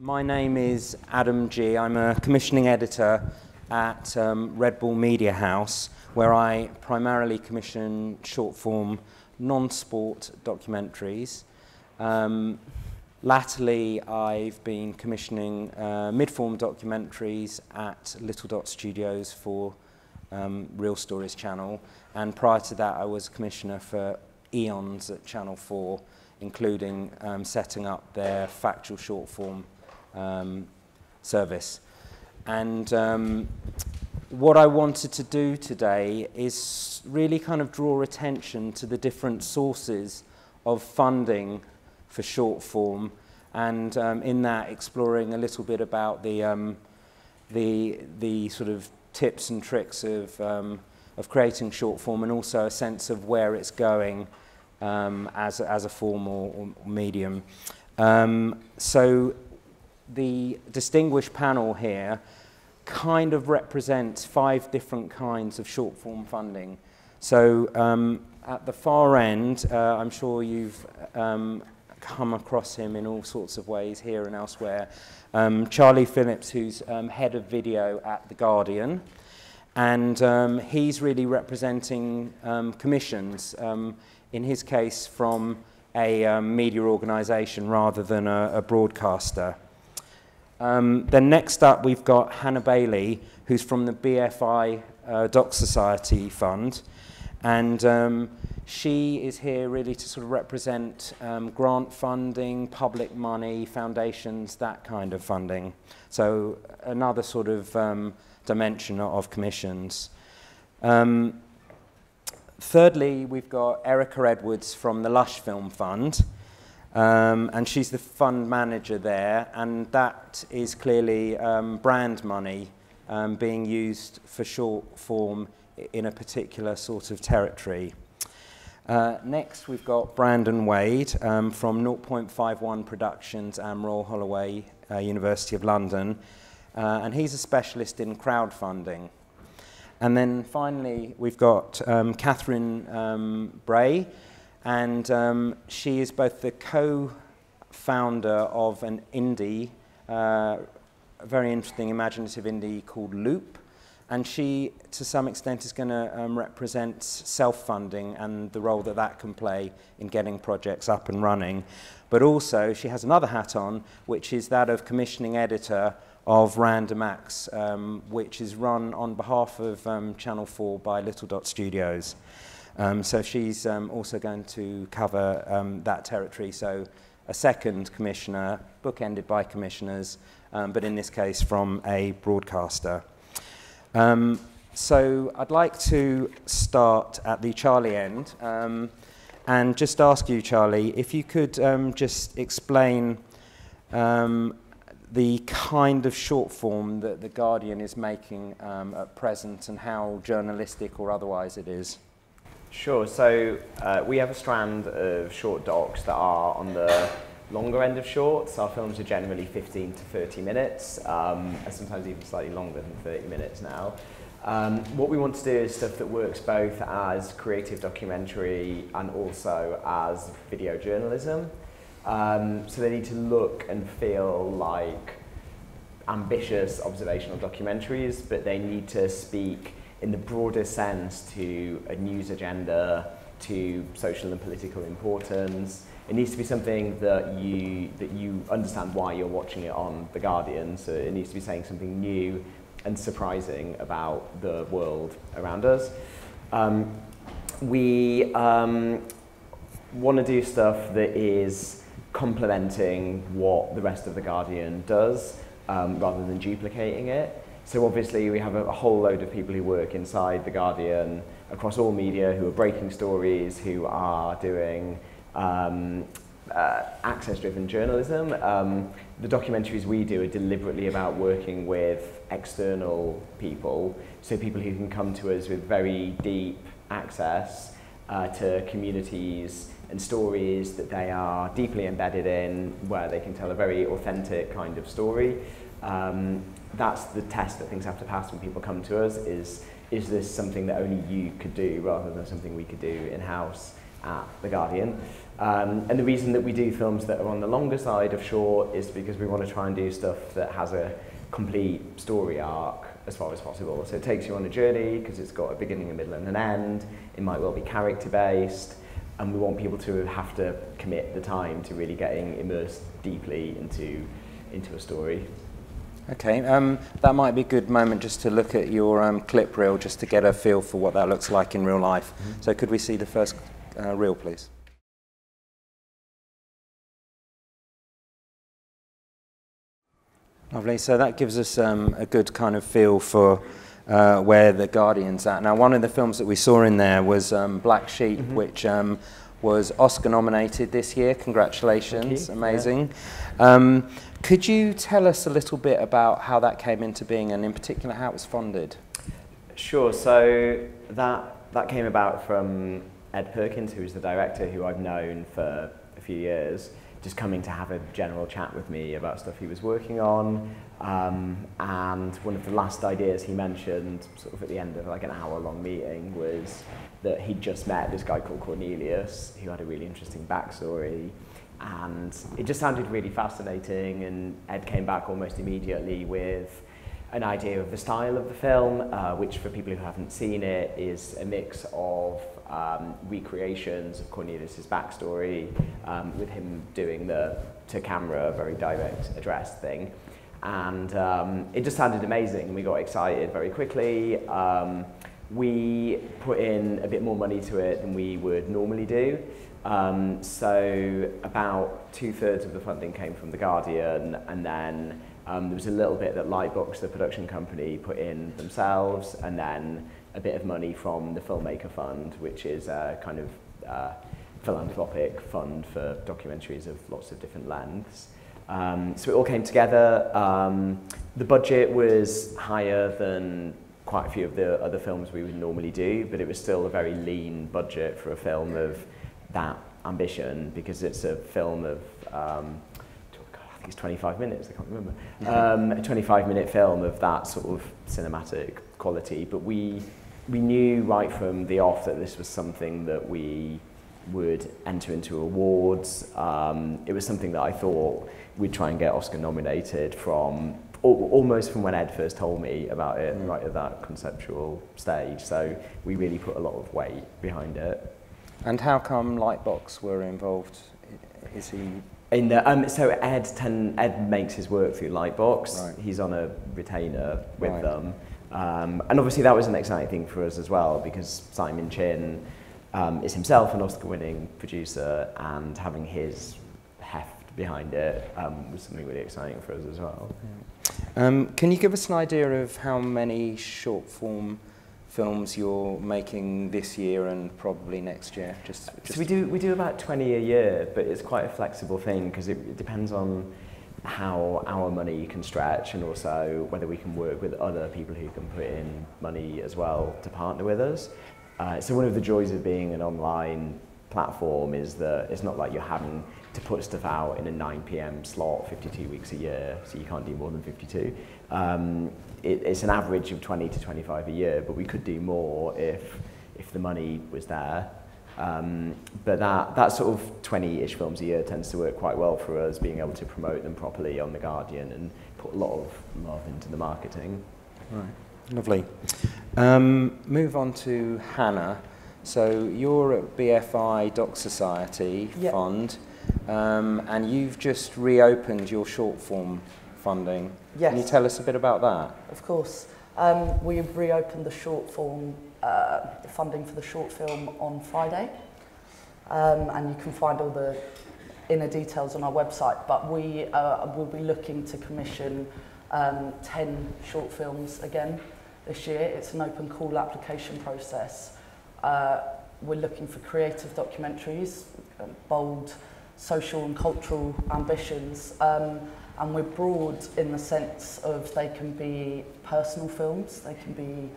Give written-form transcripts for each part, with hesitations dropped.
My name is Adam Gee. I'm a commissioning editor at Red Bull Media House, where I primarily commission short-form non-sport documentaries. Latterly, I've been commissioning mid-form documentaries at Little Dot Studios for Real Stories Channel, and prior to that, I was commissioner for eons at Channel 4, including setting up their factual short-form service. And what I wanted to do today is really kind of draw attention to the different sources of funding for short form, and in that exploring a little bit about the sort of tips and tricks of creating short form, and also a sense of where it's going as a form or medium. So the distinguished panel here kind of represents 5 different kinds of short-form funding. So at the far end, I'm sure you've come across him in all sorts of ways here and elsewhere, Charlie Phillips, who's head of video at The Guardian, and he's really representing commissions, in his case from a media organisation rather than a broadcaster. Then next up, we've got Hannah Bailey, who's from the BFI Doc Society Fund, and she is here really to sort of represent grant funding, public money, foundations, that kind of funding. So another sort of dimension of commissions. Thirdly, we've got Erica Edwards from the Lush Film Fund. And she's the fund manager there, and that is clearly brand money being used for short form in a particular sort of territory. Next, we've got Brandon Wade from 0.51 Productions and Royal Holloway, University of London, and he's a specialist in crowdfunding. And then finally, we've got Catherine Bray, and she is both the co-founder of an indie, a very interesting imaginative indie called Loop, and she, to some extent, is going to represent self-funding and the role that that can play in getting projects up and running. But also, she has another hat on, which is that of commissioning editor of Random Acts, which is run on behalf of Channel 4 by Little Dot Studios. So she's also going to cover that territory, so a second commissioner, bookended by commissioners, but in this case from a broadcaster. So I'd like to start at the Charlie end and just ask you, Charlie, if you could just explain the kind of short form that The Guardian is making at present and how journalistic or otherwise it is. Sure, so we have a strand of short docs that are on the longer end of shorts. Our films are generally 15 to 30 minutes, and sometimes even slightly longer than 30 minutes now. What we want to do is stuff that works both as creative documentary and also as video journalism. So they need to look and feel like ambitious observational documentaries, but they need to speak in the broader sense to a news agenda, to social and political importance. It needs to be something that you understand why you're watching it on The Guardian, so it needs to be saying something new and surprising about the world around us. We want to do stuff that is complementing what the rest of The Guardian does, rather than duplicating it. So obviously we have a whole load of people who work inside The Guardian across all media who are breaking stories, who are doing access-driven journalism. The documentaries we do are deliberately about working with external people, so people who can come to us with very deep access to communities and stories that they are deeply embedded in, where they can tell a very authentic kind of story. That's the test that things have to pass when people come to us, is this something that only you could do rather than something we could do in-house? at The Guardian. And the reason that we do films that are on the longer side of short is because we want to try and do stuff that has a complete story arc as far as possible. So it takes you on a journey because it's got a beginning, a middle and an end. It might well be character based, and we want people to have to commit the time to really getting immersed deeply into a story. Okay, that might be a good moment just to look at your clip reel, just to get a feel for what that looks like in real life. Mm-hmm. So could we see the first reel, please? Lovely, so that gives us a good kind of feel for where The Guardian's at. Now, one of the films that we saw in there was Black Sheep, mm-hmm. which was Oscar nominated this year. Congratulations, amazing. Yeah. Could you tell us a little bit about how that came into being, and in particular how it was funded? Sure, so that came about from Ed Perkins, who is the director, who I've known for a few years, just coming to have a general chat with me about stuff he was working on, and one of the last ideas he mentioned sort of at the end of like an hour-long meeting was that he'd just met this guy called Cornelius who had a really interesting backstory, and it just sounded really fascinating. And Ed came back almost immediately with an idea of the style of the film, which for people who haven't seen it is a mix of recreations of Cornelius's backstory, with him doing the to-camera very direct address thing, and it just sounded amazing, and we got excited very quickly. We put in a bit more money to it than we would normally do, so about 2/3 of the funding came from The Guardian, and then there was a little bit that Lightbox, the production company, put in themselves, and then a bit of money from the Filmmaker Fund, which is a kind of philanthropic fund for documentaries of lots of different lengths. So it all came together. The budget was higher than quite a few of the other films we would normally do, but it was still a very lean budget for a film of that ambition, because it's a film of, I think it's 25 minutes, I can't remember, a 25-minute film of that sort of cinematic quality. But we knew right from the off that this was something that we would enter into awards. It was something that I thought we'd try and get Oscar nominated from, almost from when Ed first told me about it, right at that conceptual stage. So we really put a lot of weight behind it. And how come Lightbox were involved? Is he in the, so Ed makes his work through Lightbox. Right. He's on a retainer with them. And obviously that was an exciting thing for us as well, because Simon Chin is himself an Oscar-winning producer, and having his heft behind it was something really exciting for us as well. Yeah. Can you give us an idea of how many short-form films you're making this year and probably next year? So we do about 20 a year, but it's quite a flexible thing because it depends on how our money can stretch, and also whether we can work with other people who can put in money as well to partner with us. So one of the joys of being an online platform is that it's not like you're having to put stuff out in a 9 PM slot 52 weeks a year, so you can't do more than 52. It's an average of 20 to 25 a year, but we could do more if the money was there. But that sort of 20-ish films a year tends to work quite well for us, being able to promote them properly on The Guardian and put a lot of love into the marketing. Right, lovely. Move on to Hannah. So you're at BFI Doc Society Fund, and you've just reopened your short form funding. Yes. Can you tell us a bit about that? Of course. We've reopened the short form funding for the short film on Friday, and you can find all the inner details on our website, but we will be looking to commission 10 short films again this year. It's an open call application process. We're looking for creative documentaries, bold social and cultural ambitions, and we're broad in the sense of they can be personal films, they can be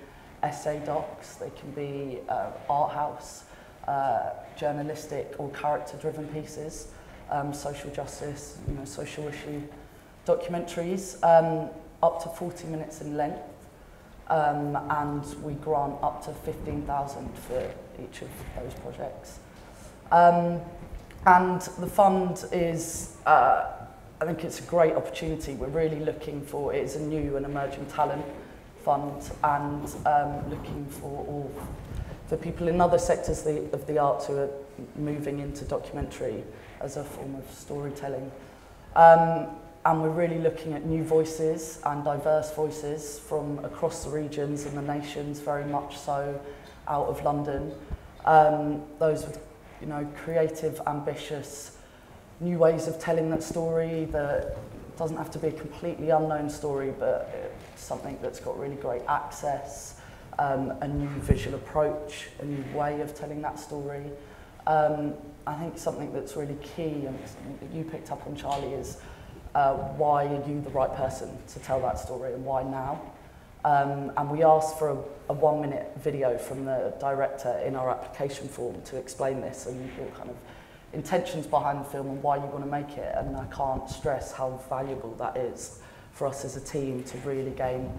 essay docs, they can be art house, journalistic or character-driven pieces, social justice, social issue documentaries, up to 40 minutes in length, and we grant up to £15,000 for each of those projects. And the fund is, I think it's a great opportunity. We're really looking for, it's a new and emerging talent fund, and looking for all the people in other sectors of the arts who are moving into documentary as a form of storytelling. And we're really looking at new voices and diverse voices from across the regions and the nations, very much so out of London. Those with, you know, creative, ambitious, new ways of telling that story that doesn't have to be a completely unknown story, but something that's got really great access, a new visual approach, a new way of telling that story. I think something that's really key, and something that you picked up on, Charlie, is why are you the right person to tell that story, and why now? And we asked for a 1-minute video from the director in our application form to explain this and your kind of intentions behind the film and why you want to make it. And I can't stress how valuable that is for us as a team to really gain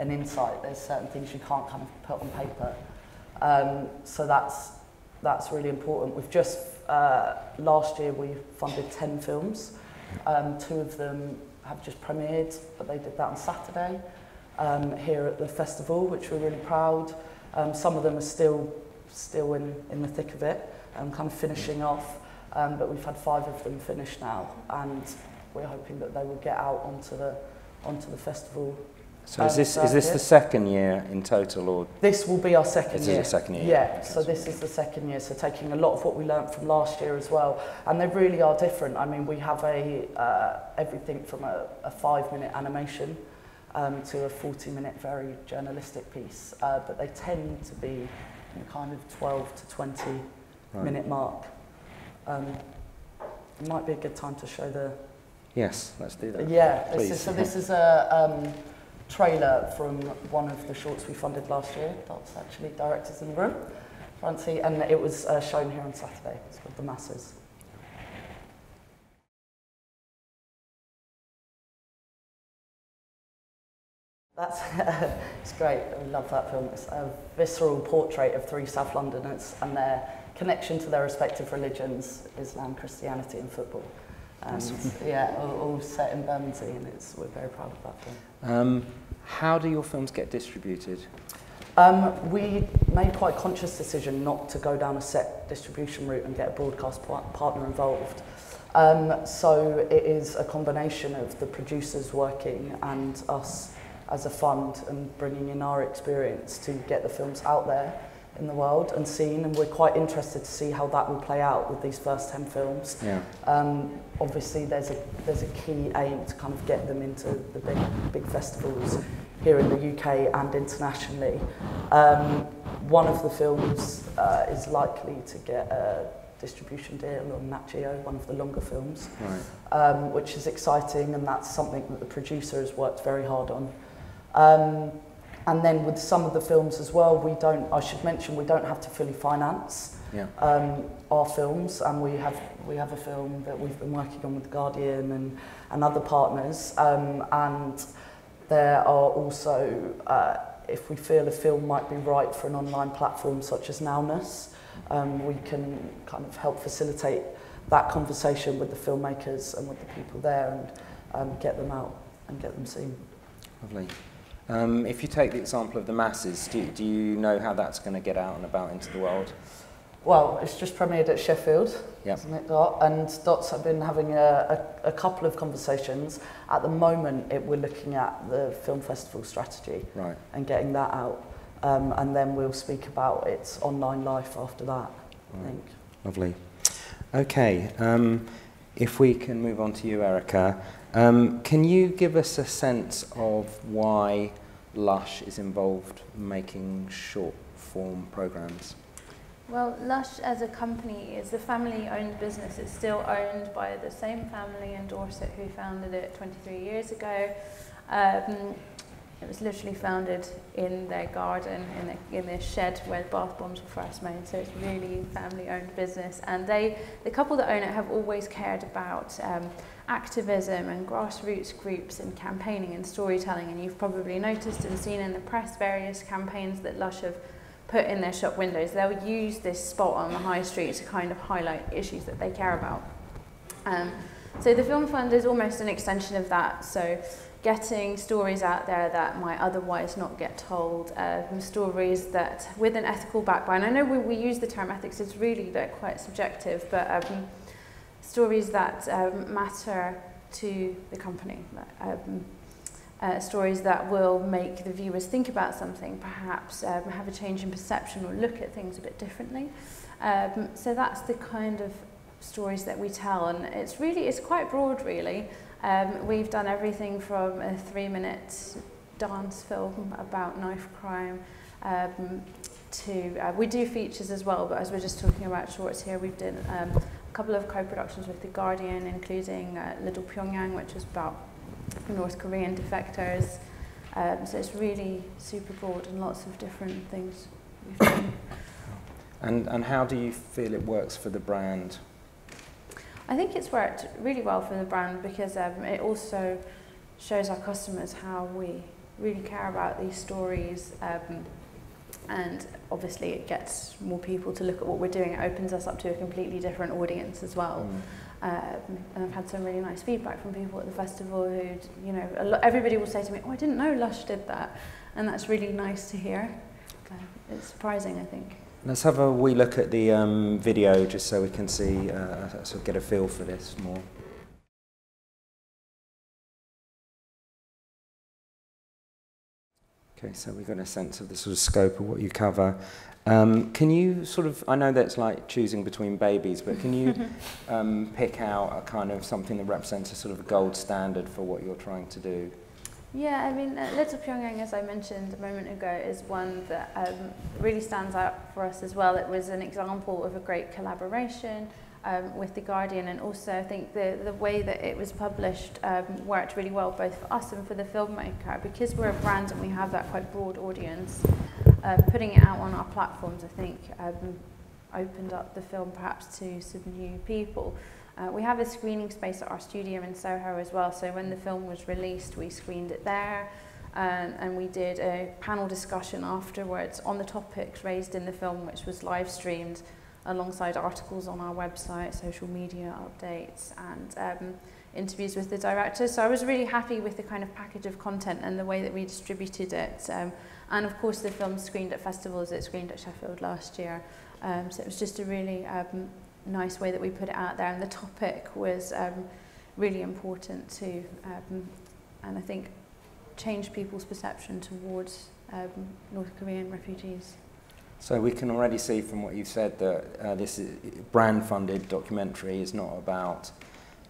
an insight. There's certain things you can't kind of put on paper. So that's really important. We've just, last year we funded 10 films. 2 of them have just premiered, but they did that on Saturday here at the festival, which we're really proud. Some of them are still in the thick of it, kind of finishing off, but we've had 5 of them finished now, and we're hoping that they will get out onto the festival. So is this the second year in total, or this will be our second year? This is the second year. Yeah, okay, so this is the second year. So taking a lot of what we learned from last year as well, and they really are different. I mean, we have a everything from a 5-minute animation to a 40-minute very journalistic piece, but they tend to be in the kind of 12 to 20 right. minute mark. It might be a good time to show the. Yes, let's do that. Yeah, please. This is a. Trailer from one of the shorts we funded last year. That's actually directors in the room, Francie, and it was shown here on Saturday. It's called The Masses. That's it's great. I love that film. It's a visceral portrait of 3 South Londoners and their connection to their respective religions, Islam, Christianity, and football. And yeah, all set in Bermondsey, and we're very proud of that film. How do your films get distributed? We made quite a conscious decision not to go down a set distribution route and get a broadcast partner involved. So it is a combination of the producers working and us as a fund and bringing in our experience to get the films out there in the world and seen, and we're quite interested to see how that will play out with these first 10 films. Yeah. Obviously there's a key aim to kind of get them into the big festivals here in the UK and internationally. One of the films is likely to get a distribution deal on Nat Geo, one of the longer films, right. Which is exciting, and that's something that the producer has worked very hard on. And then with some of the films as well, I should mention, we don't have to fully finance yeah. Our films, and we have a film that we've been working on with The Guardian and other partners, and there are also, if we feel a film might be right for an online platform such as Nowness, we can kind of help facilitate that conversation with the filmmakers and with the people there, and get them out and get them seen. Lovely. If you take the example of The Masses, do you know how that's going to get out and about into the world? Well, it's just premiered at Sheffield, yep. isn't it, Dot? And Dot's been having a couple of conversations. At the moment, we're looking at the film festival strategy right. and getting that out. And then we'll speak about its online life after that, I think. Lovely. Okay, if we can move on to you, Erica. Can you give us a sense of why Lush is involved in making short-form programmes? Well, Lush as a company is a family-owned business. It's still owned by the same family in Dorset who founded it 23 years ago. It was literally founded in their garden, in their shed where bath bombs were first made, so it's really family-owned business. And the couple that own it have always cared about activism and grassroots groups and campaigning and storytelling, and you've probably noticed and seen in the press various campaigns that Lush have put in their shop windows, they'll use this spot on the high street to kind of highlight issues that they care about. So the Film Fund is almost an extension of that, so getting stories out there that might otherwise not get told, stories that with an ethical backbone. I know we use the term ethics, it's really quite subjective, but stories that matter to the company, stories that will make the viewers think about something, perhaps have a change in perception or look at things a bit differently. So that's the kind of stories that we tell, and it's quite broad really. We've done everything from a 3-minute dance film about knife crime to we do features as well, but as we're just talking about shorts here, we've done a couple of co-productions with The Guardian, including Little Pyongyang, which is about North Korean defectors. So it's really super broad and lots of different things we've done. And how do you feel it works for the brand? I think it's worked really well for the brand because it also shows our customers how we really care about these stories, and obviously it gets more people to look at what we're doing. It opens us up to a completely different audience as well. And I've had some really nice feedback from people at the festival who, you know, everybody will say to me, "Oh, I didn't know Lush did that," and that's really nice to hear. It's surprising, I think. Let's have a wee look at the video just so we can see, sort of get a feel for this more. Okay, so we've got a sense of the sort of scope of what you cover. Can you sort of, I know that's like choosing between babies, but can you pick out a kind of something that represents a sort of a gold standard for what you're trying to do? Yeah, I mean, Little Pyongyang, as I mentioned a moment ago, is one that really stands out for us as well. It was an example of a great collaboration with The Guardian, and also I think the way that it was published worked really well both for us and for the filmmaker. Because we're a brand and we have that quite broad audience, putting it out on our platforms, I think, opened up the film perhaps to some new people. We have a screening space at our studio in Soho as well, so when the film was released we screened it there, and we did a panel discussion afterwards on the topics raised in the film, which was live streamed alongside articles on our website, social media updates, and interviews with the director. So I was really happy with the kind of package of content and the way that we distributed it, and of course the film screened at festivals. It screened at Sheffield last year, so it was just a really nice way that we put it out there, and the topic was really important too, and I think changed people's perception towards North Korean refugees. So we can already see from what you've said that this brand-funded documentary is not about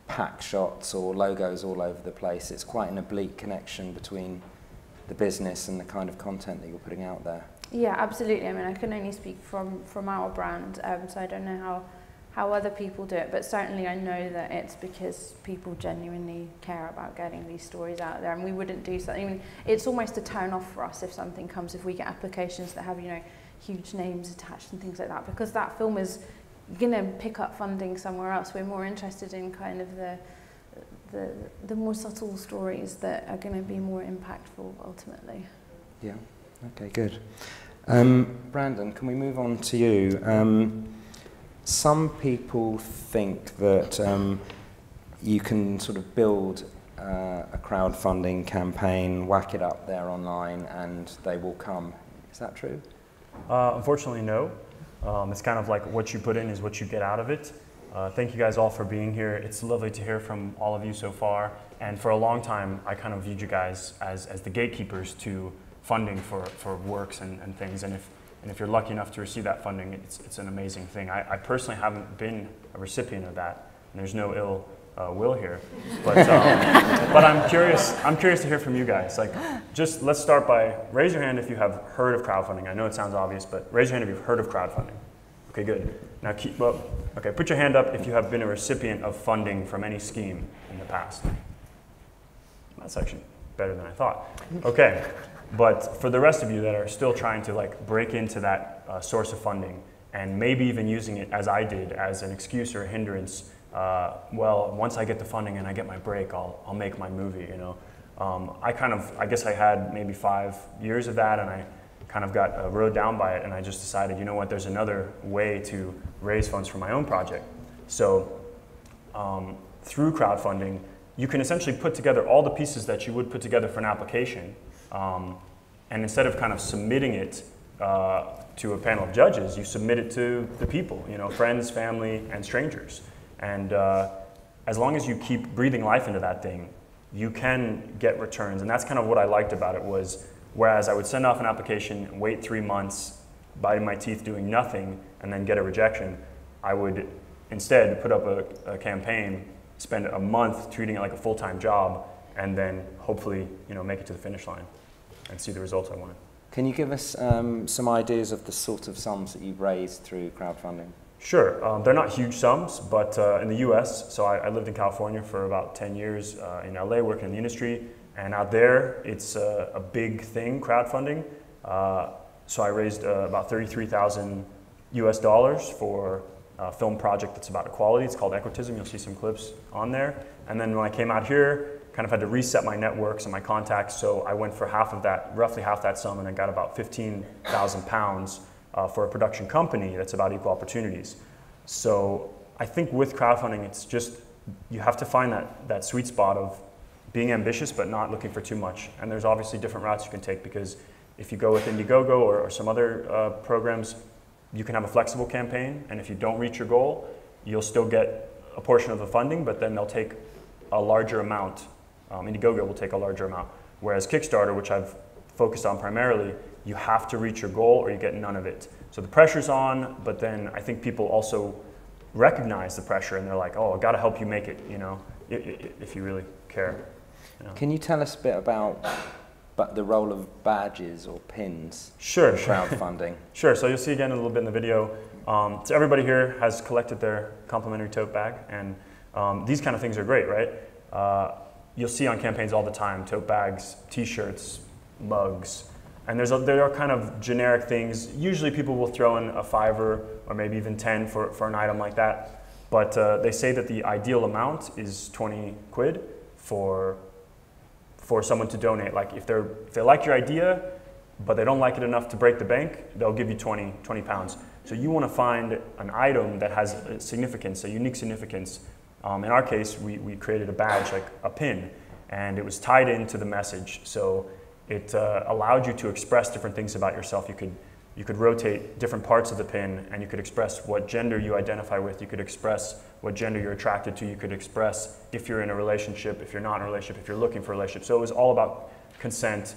pack shots or logos all over the place. It's quite an oblique connection between the business and the kind of content that you're putting out there. Yeah, absolutely. I mean, I can only speak from our brand, so I don't know how other people do it, but certainly I know that it's because people genuinely care about getting these stories out there, and we wouldn't do something. I mean, it's almost a turn off for us if we get applications that have, you know, huge names attached and things like that, because that film is gonna pick up funding somewhere else. We're more interested in kind of the more subtle stories that are gonna be more impactful ultimately. Yeah, okay, good. Brandon, can we move on to you? Some people think that you can sort of build a crowdfunding campaign, whack it up there online, and they will come. Is that true? Unfortunately, no. It's kind of like what you put in is what you get out of it. Thank you guys all for being here. It's lovely to hear from all of you so far. And for a long time, I kind of viewed you guys as the gatekeepers to funding for works and things. And if you're lucky enough to receive that funding, it's an amazing thing. I personally haven't been a recipient of that, and there's no ill will here. But, but I'm curious to hear from you guys. Like, just let's start by raise your hand if you have heard of crowdfunding. I know it sounds obvious, but raise your hand if you've heard of crowdfunding. Okay, good. Now keep up. Okay, put your hand up if you have been a recipient of funding from any scheme in the past. That's actually better than I thought. Okay. But for the rest of you that are still trying to like break into that source of funding, and maybe even using it as I did as an excuse or a hindrance, well, once I get the funding and I get my break, I'll make my movie, you know. I guess I had maybe 5 years of that, and I kind of got rode down by it, and I just decided, you know what, there's another way to raise funds for my own project. So through crowdfunding, you can essentially put together all the pieces that you would put together for an application, and instead of kind of submitting it to a panel of judges, you submit it to the people, you know, friends, family, and strangers. And as long as you keep breathing life into that thing, you can get returns. And that's kind of what I liked about it was, whereas I would send off an application, wait 3 months, biting my teeth doing nothing, and then get a rejection, I would instead put up a campaign, spend a month treating it like a full-time job, and then hopefully, you know, make it to the finish line and see the results I wanted. Can you give us some ideas of the sort of sums that you've raised through crowdfunding? Sure. They're not huge sums, but in the US, so I lived in California for about 10 years in LA working in the industry, and out there it's a big thing, crowdfunding. So I raised about $33,000 for a film project that's about equality. It's called Equitism. You'll see some clips on there. And then when I came out here, kind of had to reset my networks and my contacts, so I went for half of that, roughly half that sum, and I got about £15,000 for a production company that's about equal opportunities. So I think with crowdfunding, it's just, you have to find that sweet spot of being ambitious but not looking for too much. And there's obviously different routes you can take, because if you go with Indiegogo or some other programs, you can have a flexible campaign, and if you don't reach your goal, you'll still get a portion of the funding, but then they'll take a larger amount. Indiegogo will take a larger amount. Whereas Kickstarter, which I've focused on primarily, you have to reach your goal or you get none of it. So the pressure's on, but then I think people also recognize the pressure and they're like, oh, I've got to help you make it, you know, if you really care. You know? Can you tell us a bit about the role of badges or pins in crowdfunding? Sure, so you'll see again a little bit in the video. So everybody here has collected their complimentary tote bag, and these kind of things are great, right? You'll see on campaigns all the time, tote bags, t-shirts, mugs. And there are kind of generic things. Usually people will throw in a $5 or maybe even 10 for an item like that. But they say that the ideal amount is 20 quid for someone to donate. Like if they like your idea, but they don't like it enough to break the bank, they'll give you 20 pounds. So you want to find an item that has a significance, a unique significance. In our case, we created a badge, like a pin, and it was tied into the message. So it allowed you to express different things about yourself. You could rotate different parts of the pin, and you could express what gender you identify with. You could express what gender you're attracted to. You could express if you're in a relationship, if you're not in a relationship, if you're looking for a relationship. So it was all about consent,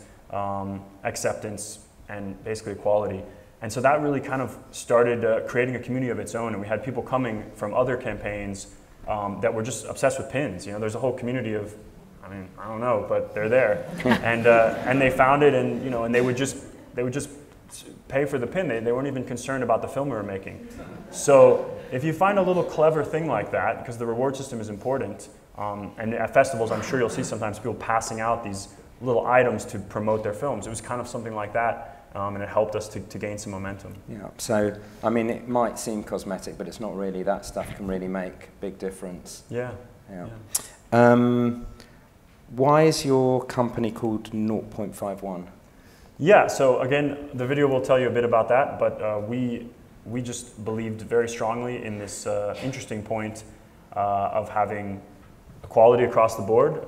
acceptance, and basically equality. And so that really kind of started creating a community of its own, and we had people coming from other campaigns that were just obsessed with pins. You know, there's a whole community of, I mean, I don't know, but they're there, and they found it, and you know, and they would just pay for the pin. They weren't even concerned about the film we were making. So if you find a little clever thing like that, because the reward system is important, and at festivals, I'm sure you'll see sometimes people passing out these little items to promote their films. It was kind of something like that, and it helped us to gain some momentum. Yeah. So I mean, it might seem cosmetic, but it's not really. That stuff can really make a big difference. Yeah. Yeah. Why is your company called 0.51? Yeah, so again, the video will tell you a bit about that, but we just believed very strongly in this interesting point of having equality across the board.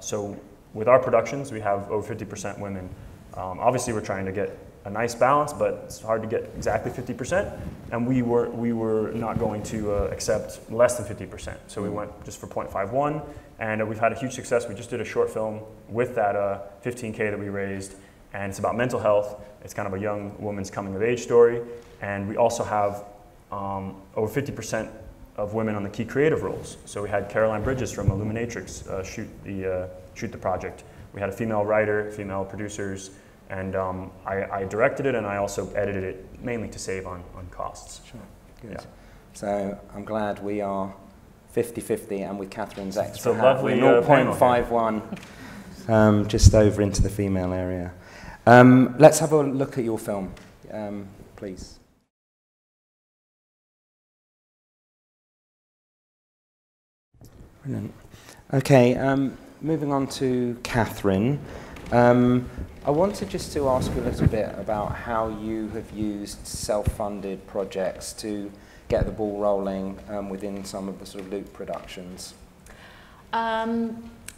So with our productions, we have over 50% women. Obviously, we're trying to get a nice balance, but it's hard to get exactly 50%, and we were not going to accept less than 50%, so we went just for 0.51. And we've had a huge success. We just did a short film with that $15K that we raised, and it's about mental health. It's kind of a young woman's coming of age story. And we also have over 50% of women on the key creative roles. So we had Caroline Bridges from Illuminatrix shoot the project. We had a female writer, female producers, and I directed it, and I also edited it, mainly to save on costs. Sure, good. Yeah. So I'm glad we are 50-50, and with Catherine's extra hat, we're 0.51, just over into the female area. Let's have a look at your film, please. Brilliant. Okay, moving on to Catherine. I wanted just to ask you a little bit about how you have used self-funded projects to get the ball rolling within some of the sort of Loop productions.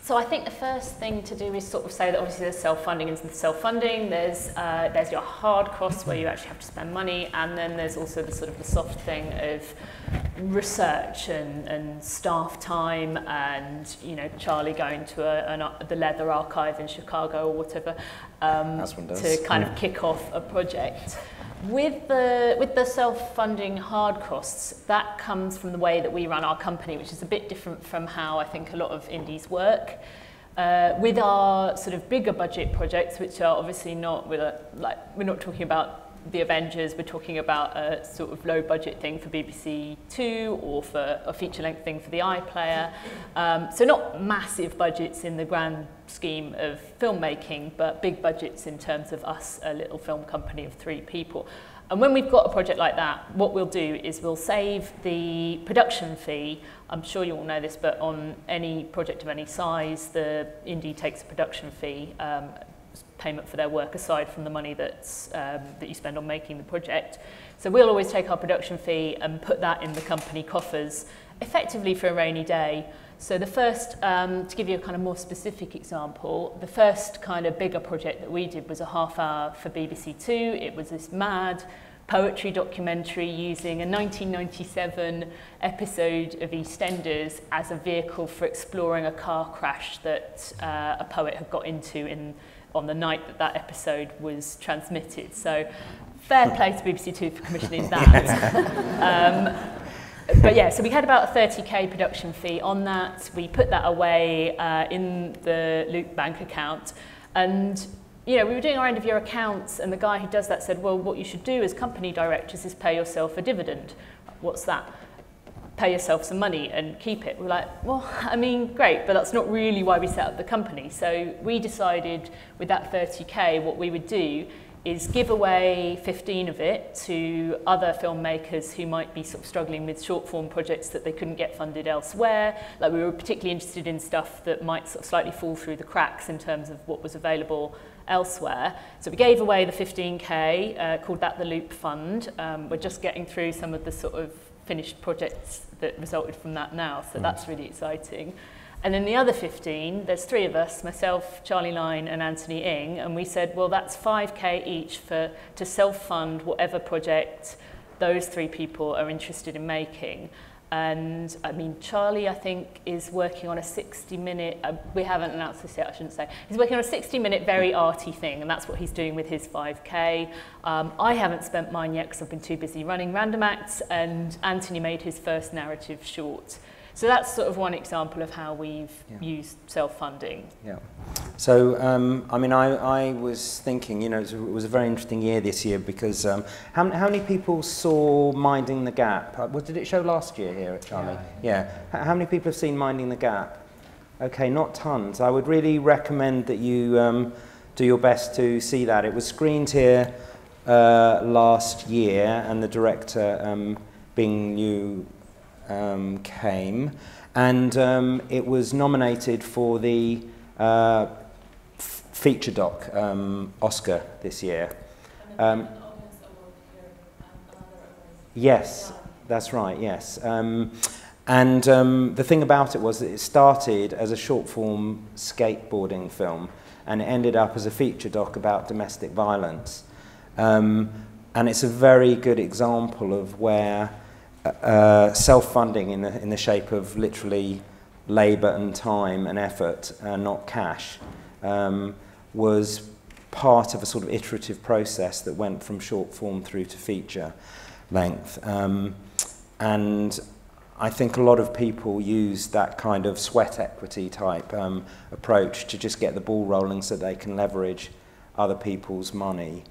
So I think the first thing to do is sort of say that obviously there's self-funding and self-funding, there's your hard costs where you actually have to spend money, and then there's also the sort of the soft thing of research and staff time and, you know, Charlie going to the Leather Archive in Chicago or whatever to kind of kick off a project. With the self-funding hard costs, that comes from the way that we run our company, which is a bit different from how I think a lot of indies work. With our sort of bigger budget projects, which are obviously not with we're not talking about the Avengers, we're talking about a sort of low budget thing for BBC Two or for a feature-length thing for the iPlayer. So not massive budgets in the grand scheme of filmmaking, but big budgets in terms of us, a little film company of 3 people. And when we've got a project like that, what we'll do is we'll save the production fee. I'm sure you all know this, but on any project of any size, the indie takes a production fee, payment for their work aside from the money that's, that you spend on making the project. So we'll always take our production fee and put that in the company coffers, effectively for a rainy day. So the first, to give you a kind of more specific example, the first kind of bigger project that we did was a half-hour for BBC Two. It was this mad poetry documentary using a 1997 episode of EastEnders as a vehicle for exploring a car crash that a poet had got into on the night that that episode was transmitted. So fair play to BBC Two for commissioning that. But yeah, so we had about a 30k production fee on that. We put that away in the Loop bank account. And, you know, we were doing our end of year accounts, and the guy who does that said, well, what you should do as company directors is pay yourself a dividend. What's that? Pay yourself some money and keep it. We're like, well, I mean, great, but that's not really why we set up the company. So we decided with that 30k, what we would do is give away 15 of it to other filmmakers who might be sort of struggling with short form projects that they couldn't get funded elsewhere. Like, we were particularly interested in stuff that might sort of slightly fall through the cracks in terms of what was available elsewhere. So we gave away the 15k, called that the Loop Fund. We're just getting through some of the sort of finished projects that resulted from that now, so that's really exciting. And then the other 15, there's 3 of us, myself, Charlie Lyne and Anthony Ng, and we said, well, that's 5k each to self-fund whatever project those 3 people are interested in making. And I mean, Charlie, I think, is working on a 60-minute, we haven't announced this yet, I shouldn't say. He's working on a 60-minute, very arty thing, and that's what he's doing with his 5k. I haven't spent mine yet because I've been too busy running Random Acts, and Anthony made his first narrative short. So that's sort of one example of how we've used self-funding. Yeah. So, I mean, I was thinking, you know, it was a very interesting year this year because how many people saw Minding the Gap? Did it show last year here at Charlie? Yeah. How many people have seen Minding the Gap? Okay, not tons. I would really recommend that you do your best to see that. It was screened here last year, and the director, Bing Liu, came, and it was nominated for the feature doc Oscar this year. Yes, that's right, yes. And the thing about it was that it started as a short form skateboarding film, and it ended up as a feature doc about domestic violence. And it's a very good example of where self-funding in the shape of literally labour and time and effort, not cash, was part of a sort of iterative process that went from short form through to feature length. And I think a lot of people use that kind of sweat equity type approach to just get the ball rolling so they can leverage other people's money.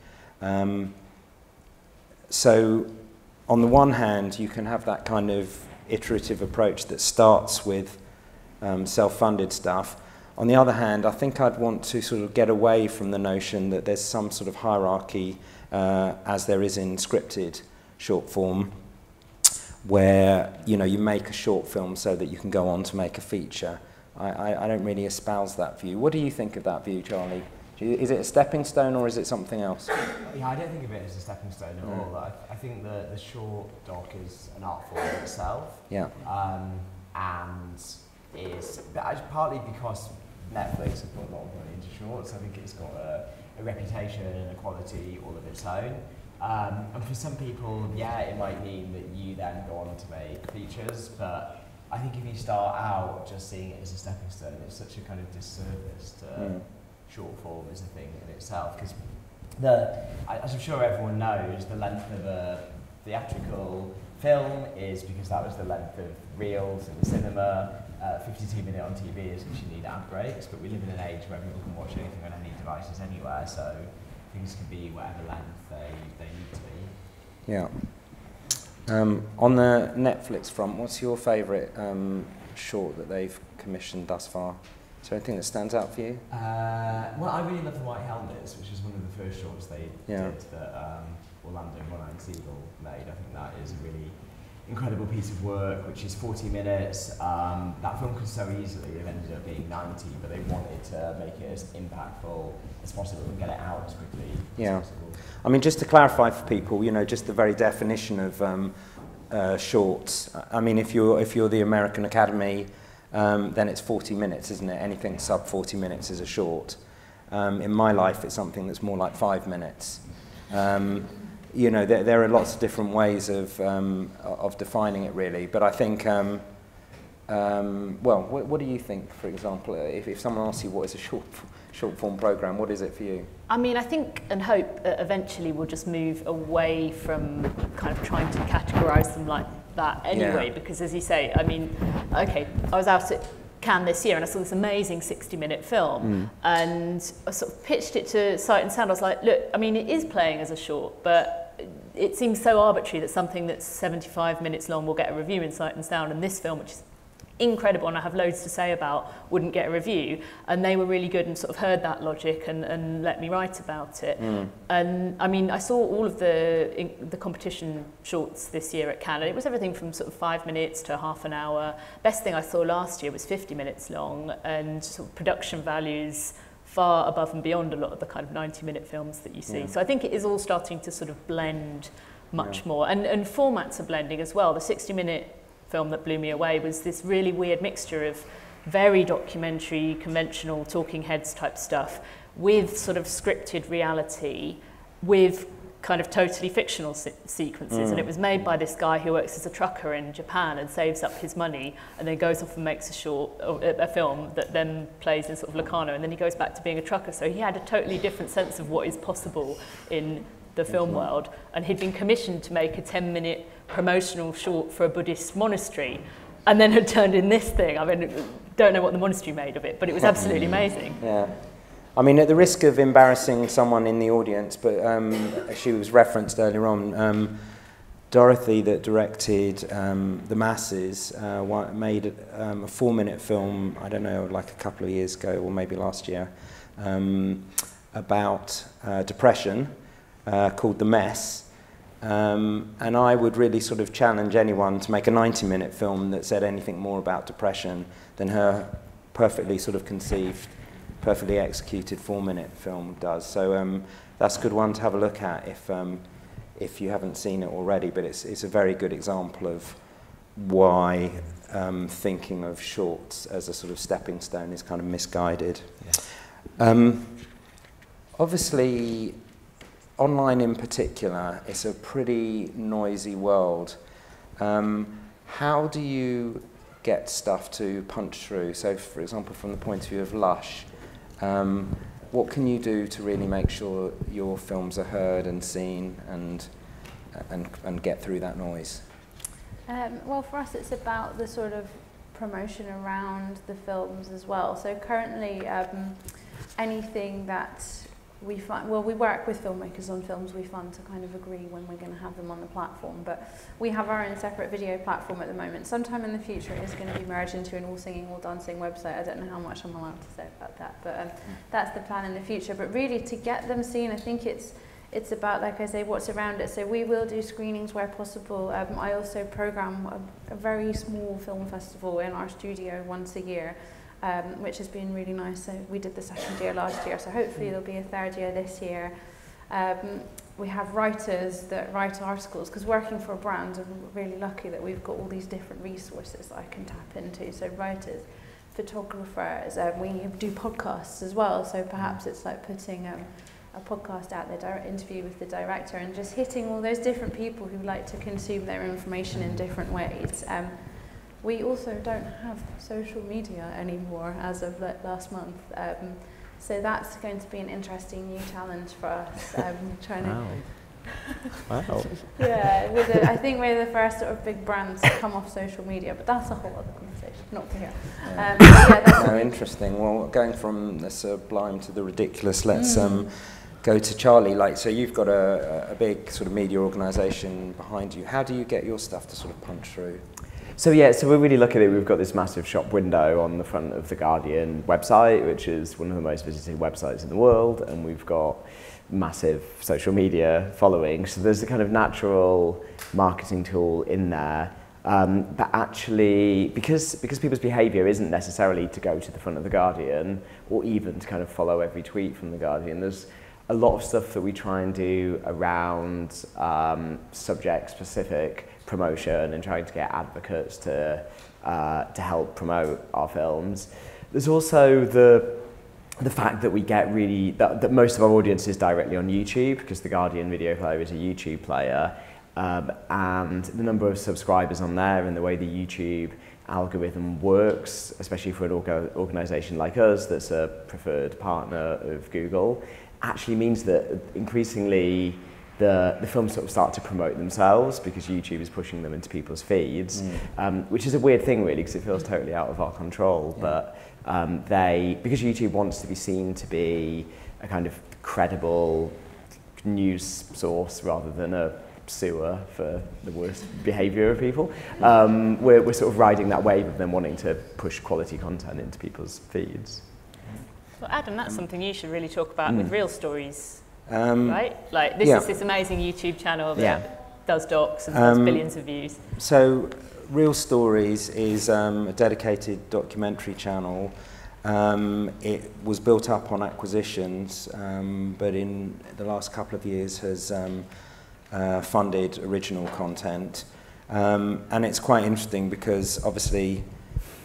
So on the one hand, you can have that kind of iterative approach that starts with self-funded stuff. On the other hand, I think I'd want to sort of get away from the notion that there's some sort of hierarchy, as there is in scripted short form, where, you know, you make a short film so that you can go on to make a feature. I don't really espouse that view. What do you think of that view, Charlie? Is it a stepping stone or is it something else? Yeah, I don't think of it as a stepping stone at all. I think the short doc is an art form in itself. Yeah. And it's partly because Netflix has put a lot of money into shorts. I think it's got a reputation and a quality all of its own. And for some people, yeah, it might mean that you then go on to make features, but I think if you start out just seeing it as a stepping stone, it's such a kind of disservice to short form as a thing in itself, because as I'm sure everyone knows, the length of a theatrical film is because that was the length of reels in the cinema. 52-minute on TV is because you need ad breaks, but we live in an age where people can watch anything on any devices anywhere, so things can be whatever length they need to be. Yeah. On the Netflix front, what's your favourite short that they've commissioned thus far? Is there anything that stands out for you? Well, I really love The White Helmets, which is one of the first shorts they did that Orlando One-Eyed Seagull made. I think that is a really incredible piece of work, which is 40 minutes. That film could so easily have ended up being 90, but they wanted to make it as impactful as possible and get it out as quickly as possible. I mean, just to clarify for people, you know, just the very definition of shorts. I mean, if you're the American Academy, then it's 40 minutes, isn't it? Anything sub 40 minutes is a short. In my life, it's something that's more like 5 minutes. You know, there are lots of different ways of defining it, really. But I think, well, what do you think, for example, if someone asks you what is a short form programme, what is it for you? I mean, I think and hope eventually we'll just move away from kind of trying to categorise them like that anyway, because as you say, I mean, okay, I was out at Cannes this year and I saw this amazing 60-minute film and I sort of pitched it to Sight and Sound. I was like, look, I mean, it is playing as a short, but it seems so arbitrary that something that's 75 minutes long will get a review in Sight and Sound, and this film, which is incredible and I have loads to say about, wouldn't get a review. And they were really good and sort of heard that logic and let me write about it. And I mean, I saw all of the competition shorts this year at Cannes. It was everything from sort of 5 minutes to half an hour. Best thing I saw last year was 50 minutes long, and sort of production values far above and beyond a lot of the kind of 90-minute films that you see. So I think it is all starting to sort of blend much more, and formats are blending as well. The 60-minute film that blew me away was this really weird mixture of very documentary, conventional, talking heads type stuff with sort of scripted reality, with kind of totally fictional sequences. And it was made by this guy who works as a trucker in Japan and saves up his money and then goes off and makes a film that then plays in sort of Locarno, and then he goes back to being a trucker. So he had a totally different sense of what is possible in the film world, and he'd been commissioned to make a 10-minute promotional short for a Buddhist monastery, and then had turned in this thing. I mean, don't know what the monastery made of it, but it was absolutely amazing. Yeah, I mean, at the risk of embarrassing someone in the audience, but she was referenced earlier on, Dorothy, that directed The Masses, made a 4-minute film, I don't know, like a couple of years ago, or maybe last year, about depression, called The Mess, and I would really sort of challenge anyone to make a 90-minute film that said anything more about depression than her perfectly sort of conceived, perfectly executed 4-minute film does. So that's a good one to have a look at if you haven't seen it already, but it's a very good example of why thinking of shorts as a sort of stepping stone is kind of misguided. Yeah. Obviously, online in particular, it's a pretty noisy world. How do you get stuff to punch through? So, for example, from the point of view of Lush, what can you do to really make sure your films are heard and seen and get through that noise? Well, for us, it's about the sort of promotion around the films as well. So currently, anything that we find, well, we work with filmmakers on films we fund to kind of agree when we're going to have them on the platform, but we have our own separate video platform at the moment. Sometime in the future it is going to be merged into an all singing, all dancing website. I don't know how much I'm allowed to say about that, but that's the plan in the future. But really, to get them seen, I think it's about, like I say, what's around it. So we will do screenings where possible. I also program a very small film festival in our studio once a year. which has been really nice. So we did the second year last year, so hopefully there'll be a third year this year. We have writers that write articles, because working for a brand, I'm really lucky that we've got all these different resources that I can tap into. So writers, photographers, we do podcasts as well, so perhaps it's like putting a podcast out there, direct interview with the director, and just hitting all those different people who like to consume their information in different ways. We also don't have social media anymore as of last month. So that's going to be an interesting new challenge for us. Trying Wow. Yeah, I think we're the first sort of big brands to come off social media, but that's a whole other conversation, not for here. No, interesting. Well, going from the sublime to the ridiculous, let's go to Charlie. Like, so you've got a big sort of media organisation behind you. How do you get your stuff to sort of punch through? So yeah, so we're really lucky that we've got this massive shop window on the front of The Guardian website, which is one of the most visited websites in the world, and we've got massive social media following. So there's a kind of natural marketing tool in there that actually, because people's behaviour isn't necessarily to go to the front of The Guardian or even to kind of follow every tweet from The Guardian, there's a lot of stuff that we try and do around subject-specific promotion and trying to get advocates to help promote our films. There's also the fact that we get really that most of our audience is directly on YouTube, because the Guardian video player is a YouTube player, and the number of subscribers on there and the way the YouTube algorithm works, especially for an organisation like us that's a preferred partner of Google, actually means that increasingly the films sort of start to promote themselves because YouTube is pushing them into people's feeds, which is a weird thing really, because it feels totally out of our control. Yeah. But because YouTube wants to be seen to be a kind of credible news source rather than a sewer for the worst behaviour of people, we're sort of riding that wave of them wanting to push quality content into people's feeds. Well, Adam, that's something you should really talk about with Real Stories. Right? Like, this is this amazing YouTube channel that does docs and does billions of views. So, Real Stories is a dedicated documentary channel. It was built up on acquisitions, but in the last couple of years has funded original content. And it's quite interesting because, obviously,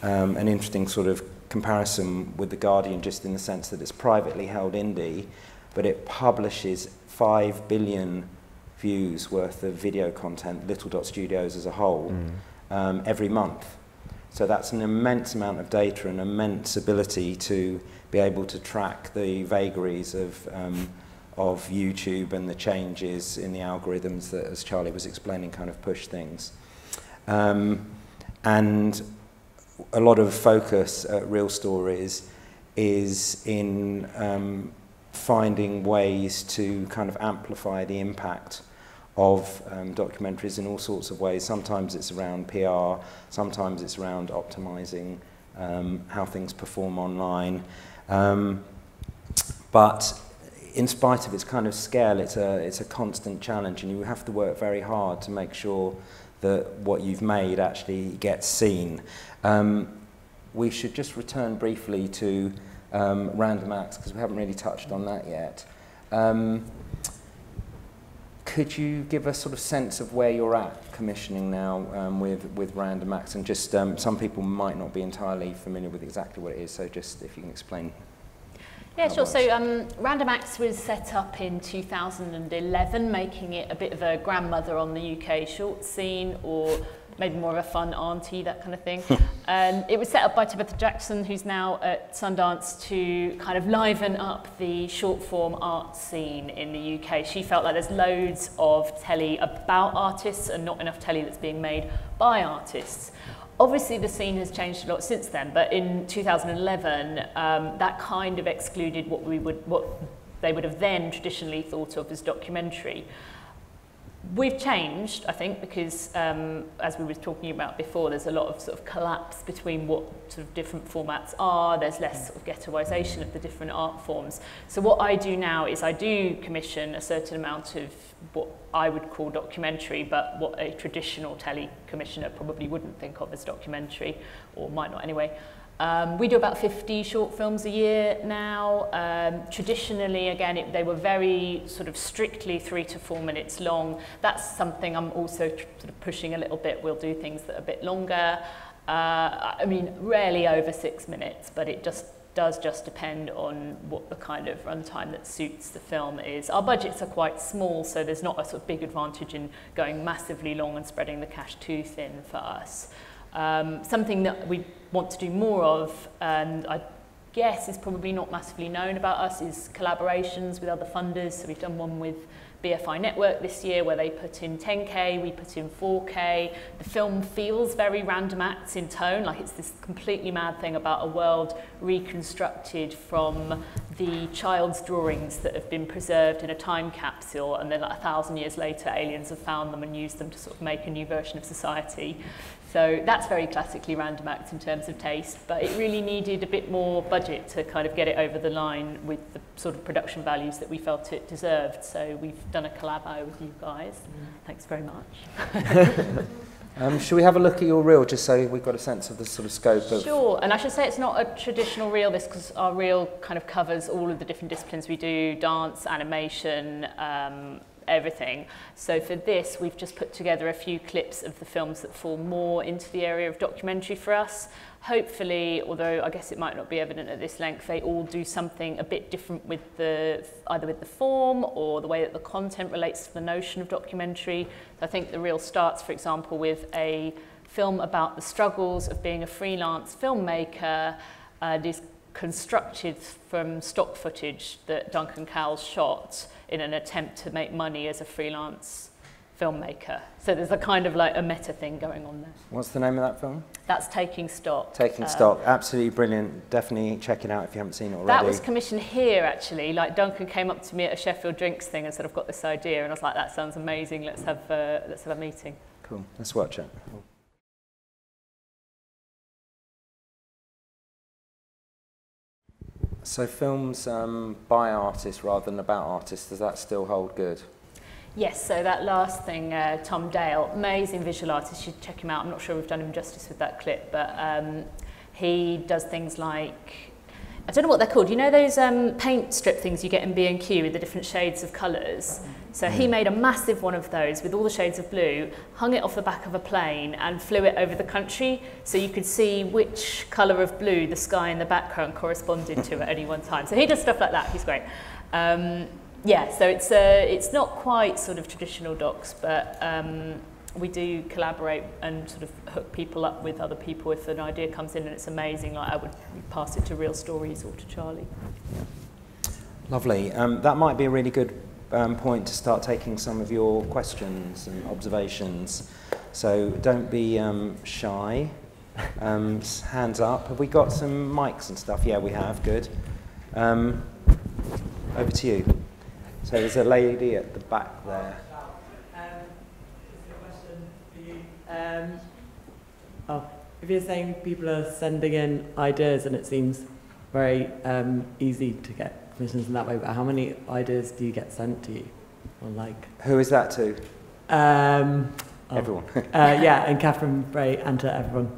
an interesting sort of comparison with The Guardian, just in the sense that it's privately held indie, but it publishes 5 billion views worth of video content, Little Dot Studios as a whole, every month. So that's an immense amount of data, an immense ability to be able to track the vagaries of YouTube and the changes in the algorithms that, as Charlie was explaining, kind of push things. And a lot of focus at Real Stories is in finding ways to kind of amplify the impact of documentaries in all sorts of ways. Sometimes it's around PR, sometimes it's around optimizing how things perform online. But in spite of its kind of scale, it's a constant challenge, and you have to work very hard to make sure that what you've made actually gets seen. We should just return briefly to Random Acts, because we haven't really touched on that yet. Could you give a sort of sense of where you're at commissioning now with Random Acts, and just some people might not be entirely familiar with exactly what it is, so just if you can explain. Yeah, sure. So Random Acts was set up in 2011, making it a bit of a grandmother on the UK short scene, or maybe more of a fun auntie, that kind of thing. It was set up by Tabitha Jackson, who's now at Sundance, to kind of liven up the short-form art scene in the UK. She felt like there's loads of telly about artists and not enough telly that's being made by artists. Obviously, the scene has changed a lot since then, but in 2011, that kind of excluded what they would have then traditionally thought of as documentary. We've changed, I think, because as we were talking about before, there's a lot of sort of collapse between what sort of different formats are. There's less sort of ghettoisation of the different art forms. So what I do now is I do commission a certain amount of what I would call documentary, but what a traditional telly commissioner probably wouldn't think of as documentary, or might not anyway. We do about 50 short films a year now. Traditionally, again, they were very sort of strictly 3 to 4 minutes long. That's something I'm also sort of pushing a little bit. We'll do things that are a bit longer. I mean, rarely over 6 minutes, but it just does just depend on what the kind of runtime that suits the film is. Our budgets are quite small, so there's not a sort of big advantage in going massively long and spreading the cash too thin for us. Something that we want to do more of, and I guess is probably not massively known about us, is collaborations with other funders. So we've done one with BFI Network this year where they put in 10K, we put in 4K. The film feels very Random Acts in tone, like it's this completely mad thing about a world reconstructed from the child's drawings that have been preserved in a time capsule, and then like 1,000 years later aliens have found them and used them to sort of make a new version of society. So that's very classically Random Acts in terms of taste, but it really needed a bit more budget to kind of get it over the line with the sort of production values that we felt it deserved. So we've done a collabo with you guys. Thanks very much. Should we have a look at your reel, just so we've got a sense of the sort of scope of... Sure, and I should say it's not a traditional reel, this, because our reel kind of covers all of the different disciplines we do, dance, animation, everything. So for this, we've just put together a few clips of the films that fall more into the area of documentary for us. Hopefully, although I guess it might not be evident at this length, they all do something a bit different with the, either with the form or the way that the content relates to the notion of documentary. I think the reel starts, for example, with a film about the struggles of being a freelance filmmaker. It is constructed from stock footage that Duncan Cowles shot in an attempt to make money as a freelance filmmaker. So there's a kind of like a meta thing going on there. What's the name of that film? That's Taking Stock. Taking Stock, absolutely brilliant. Definitely check it out if you haven't seen it already. That was commissioned here, actually. Like Duncan came up to me at a Sheffield Drinks thing and said, I've got this idea. And I was like, that sounds amazing. Let's have a meeting. Cool, let's watch it. Cool. So films by artists rather than about artists, does that still hold good? Yes, so that last thing, Tom Dale, amazing visual artist, you should check him out. I'm not sure we've done him justice with that clip, but he does things like, I don't know what they're called, you know those paint strip things you get in B&Q with the different shades of colours? So he made a massive one of those with all the shades of blue, hung it off the back of a plane and flew it over the country so you could see which colour of blue the sky in the background corresponded to at any one time. So he does stuff like that, he's great. Yeah, so it's not quite sort of traditional docs, but we do collaborate and sort of hook people up with other people if an idea comes in and it's amazing. Like I would pass it to Real Stories or to Charlie. Lovely. That might be a really good point to start taking some of your questions and observations. So don't be shy. Hands up. Have we got some mics and stuff? Yeah, we have. Good. Over to you. So there's a lady at the back there. If you're saying people are sending in ideas, and it seems very easy to get commissions in that way, but how many ideas do you get sent to you? Or like, who is that to? Everyone. Yeah, and Catherine Bray, and to everyone.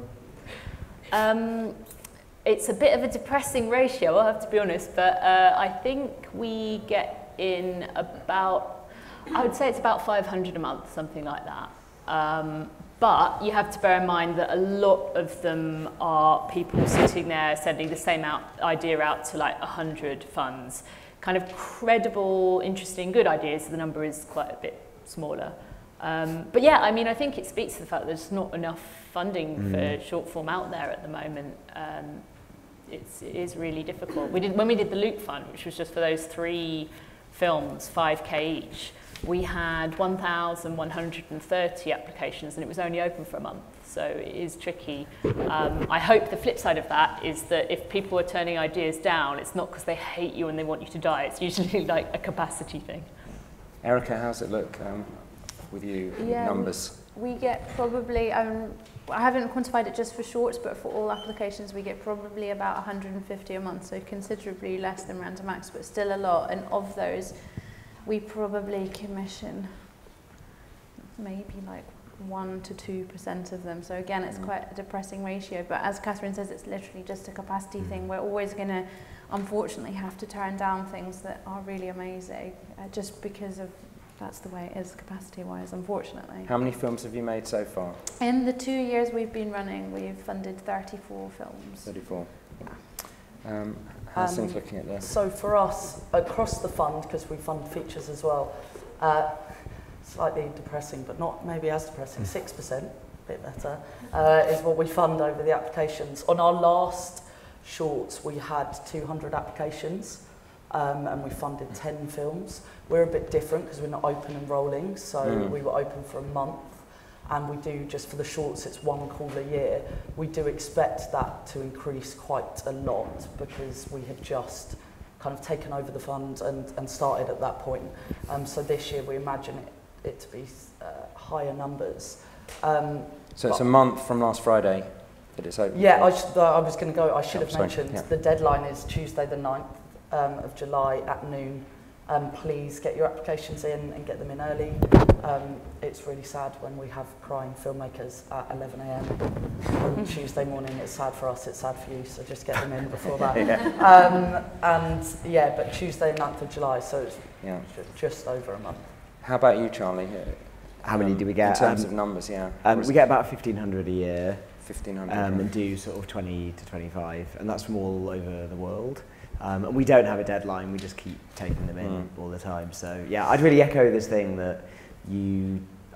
It's a bit of a depressing ratio, I'll have to be honest, but I think we get in about, I would say it's about 500 a month, something like that. But you have to bear in mind that a lot of them are people sitting there sending the same idea out to like 100 funds. Kind of credible, interesting, good ideas, the number is quite a bit smaller. But yeah, I mean, I think it speaks to the fact that there's not enough funding for short form out there at the moment. It is really difficult. When we did the Loop Fund, which was just for those 3 films, 5K each, we had 1,130 applications and it was only open for a month, so it is tricky. I hope the flip side of that is that if people are turning ideas down, it's not because they hate you and they want you to die, it's usually like a capacity thing. Erica, how's it look with you, numbers? We get probably, I haven't quantified it just for shorts, but for all applications we get probably about 150 a month, so considerably less than Random Acts, but still a lot, and of those, we probably commission maybe like 1 to 2% of them. So again, it's quite a depressing ratio. But as Catherine says, it's literally just a capacity thing. We're always going to, unfortunately, have to turn down things that are really amazing, just because of that's the way it is capacity-wise, unfortunately. How many films have you made so far? In the 2 years we've been running, we've funded 34 films. 34. Yeah. How's things looking at this? So for us, across the fund, because we fund features as well, slightly depressing, but not maybe as depressing, 6%, a bit better, is what we fund over the applications. On our last shorts, we had 200 applications, and we funded 10 films. We're a bit different because we're not open and rolling, so we were open for a month, and we do, just for the shorts, it's one call a year. We do expect that to increase quite a lot because we have just kind of taken over the fund and started at that point. So this year we imagine it to be higher numbers. So it's a month from last Friday that it's open? Yeah, I was going to go, I should have mentioned, the deadline is Tuesday the 9th of July at noon. Please get your applications in and get them in early. It's really sad when we have crying filmmakers at 11 a.m. on Tuesday morning. It's sad for us, it's sad for you, so just get them in before that. But Tuesday 9th of July, so it's just over a month. How about you, Charlie? How many do we get? In terms of numbers, we get about 1,500 a year. 1,500. And do sort of 20 to 25, and that's from all over the world. And we don't have a deadline, we just keep taking them in all the time. So yeah, I'd really echo this thing that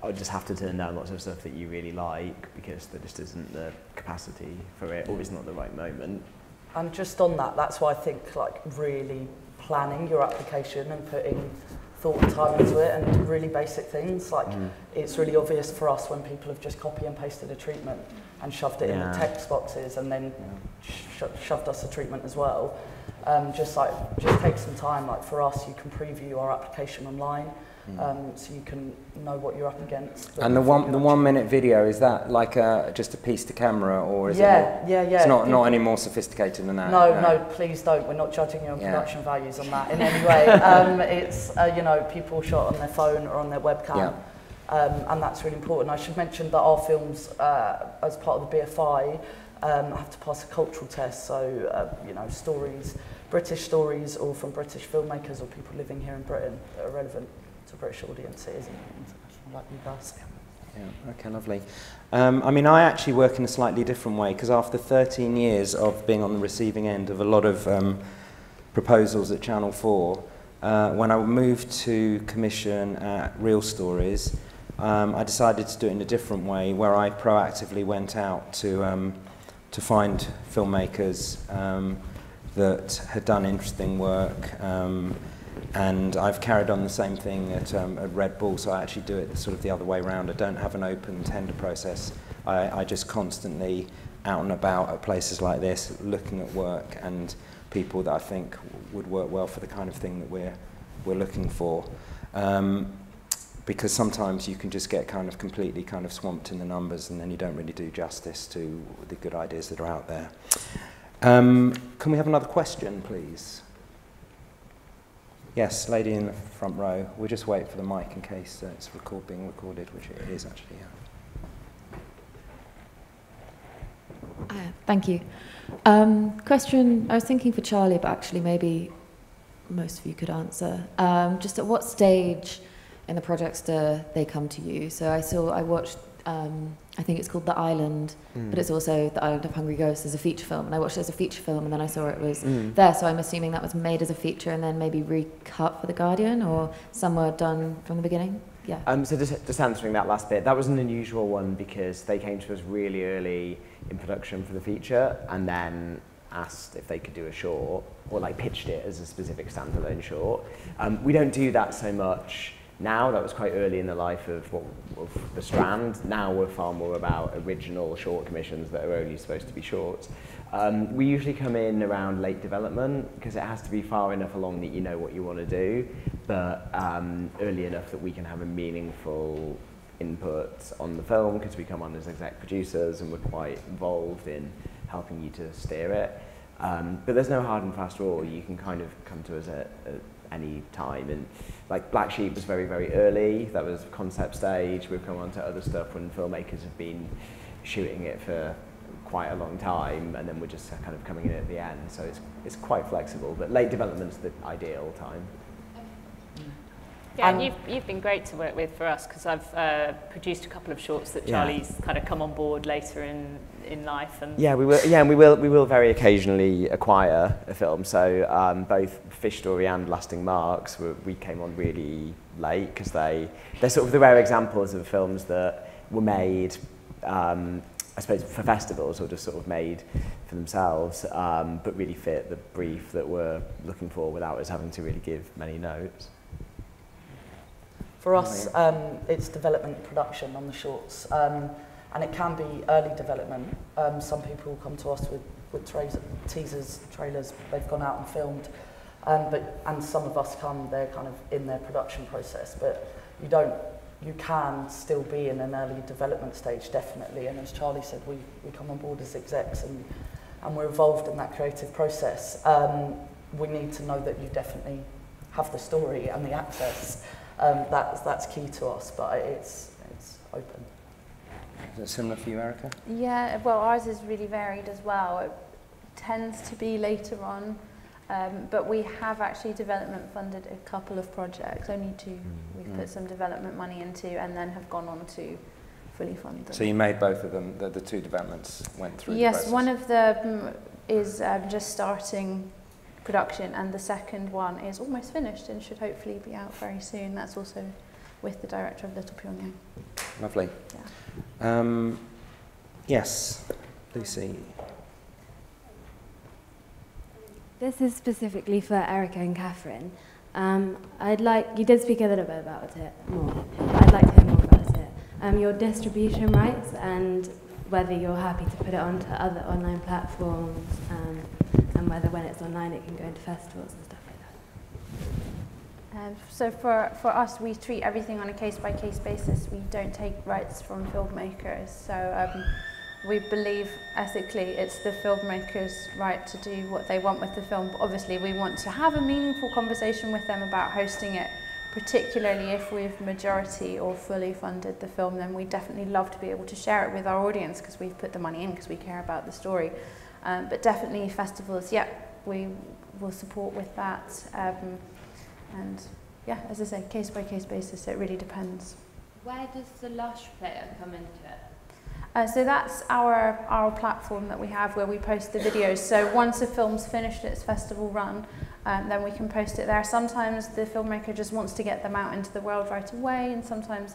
I just have to turn down lots of stuff that you really like because there just isn't the capacity for it, or it's not the right moment. And just on that, that's why I think like really planning your application and putting thought and time into it, and really basic things like it's really obvious for us when people have just copy and pasted a treatment and shoved it in the text boxes and then shoved us a treatment as well. Just take some time. Like for us, you can preview our application online, so you can know what you're up against. And the one minute video, is that like just a piece to camera, or is it? Yeah. It's not any more sophisticated than that. No, please don't. We're not judging your production values on that in any way. It's people shot on their phone or on their webcam, and that's really important. I should mention that our films, as part of the BFI. Have to pass a cultural test, so stories, British stories, or from British filmmakers or people living here in Britain that are relevant to British audiences, like you guys. Yeah. Okay, lovely. I actually work in a slightly different way because after 13 years of being on the receiving end of a lot of proposals at Channel 4, when I moved to commission at Real Stories, I decided to do it in a different way where I proactively went out to find filmmakers that had done interesting work, and I've carried on the same thing at Red Bull, so I actually do it sort of the other way around. I don't have an open tender process. I just constantly out and about at places like this, looking at work and people that I think would work well for the kind of thing that we're looking for. Because sometimes you can just get completely swamped in the numbers, and then you don't really do justice to the good ideas that are out there. Can we have another question, please? Yes, lady in the front row. We'll just wait for the mic in case it's being recorded, which it is actually. Yeah. Thank you. Question, I was thinking for Charlie, but actually maybe most of you could answer. Just at what stage in the projects do they come to you? So I watched, I think it's called The Island, but it's also The Island of Hungry Ghosts as a feature film, and I watched it as a feature film, and then I saw it was there, so I'm assuming that was made as a feature and then maybe recut for The Guardian, or some were done from the beginning? Yeah. So just answering that last bit, that was an unusual one because they came to us really early in production for the feature, and then asked if they could do a short, or pitched it as a specific standalone short. We don't do that so much now. That was quite early in the life of the Strand. Now we're far more about original short commissions that are only supposed to be shorts. We usually come in around late development because it has to be far enough along that you know what you want to do, but early enough that we can have a meaningful input on the film because we come on as exec producers and we're quite involved in helping you to steer it. But there's no hard and fast rule. You can come to us at any time. And like Black Sheep was very, very early. That was concept stage. We've come on to other stuff when filmmakers have been shooting it for quite a long time, and then we're just kind of coming in at the end. So it's quite flexible, but late development's the ideal time. Yeah, and you've been great to work with for us, because I've produced a couple of shorts that Charlie's kind of come on board later in life. And we will very occasionally acquire a film. So both Fish Story and Lasting Marks, we came on really late, because they're sort of the rare examples of films that were made, I suppose, for festivals, or just sort of made for themselves, but really fit the brief that we're looking for without us having to really give many notes. For us, it's development production on the shorts, and it can be early development. Some people come to us with teasers, trailers, they've gone out and filmed, and some of us come, they're kind of in their production process, but you can still be in an early development stage, definitely, and as Charlie said, we come on board as execs, and we're involved in that creative process. We need to know that you definitely have the story and the access. That's key to us, but it's open. Is it similar for you, Erica? Yeah, well, ours is really varied as well. It tends to be later on, but we have actually development funded a couple of projects, only two. We've put some development money into, and then have gone on to fully fund them. So you made both of them, the two developments went through? Yes, one of them is just starting production, and the second one is almost finished and should hopefully be out very soon. That's also with the director of Little Pyongyang. Lovely. Yeah. Yes, Lucy. This is specifically for Erica and Catherine. You did speak a little bit about it more, but I'd like to hear more about it. Your distribution rights and whether you're happy to put it onto other online platforms. And whether when it's online it can go into festivals and stuff like that. So for us, we treat everything on a case-by-case basis. We don't take rights from filmmakers. So we believe ethically it's the filmmaker's right to do what they want with the film. But obviously we want to have a meaningful conversation with them about hosting it, particularly if we've majority or fully funded the film. Then we definitely love to be able to share it with our audience, because we've put the money in, because we care about the story. But definitely festivals, yeah, we will support with that. And yeah, as I say, case by case basis, it really depends. Where does the Lush player come into it? So that's our platform that we have, where we post the videos. So once a film's finished its festival run, then we can post it there. Sometimes the filmmaker just wants to get them out into the world right away, and sometimes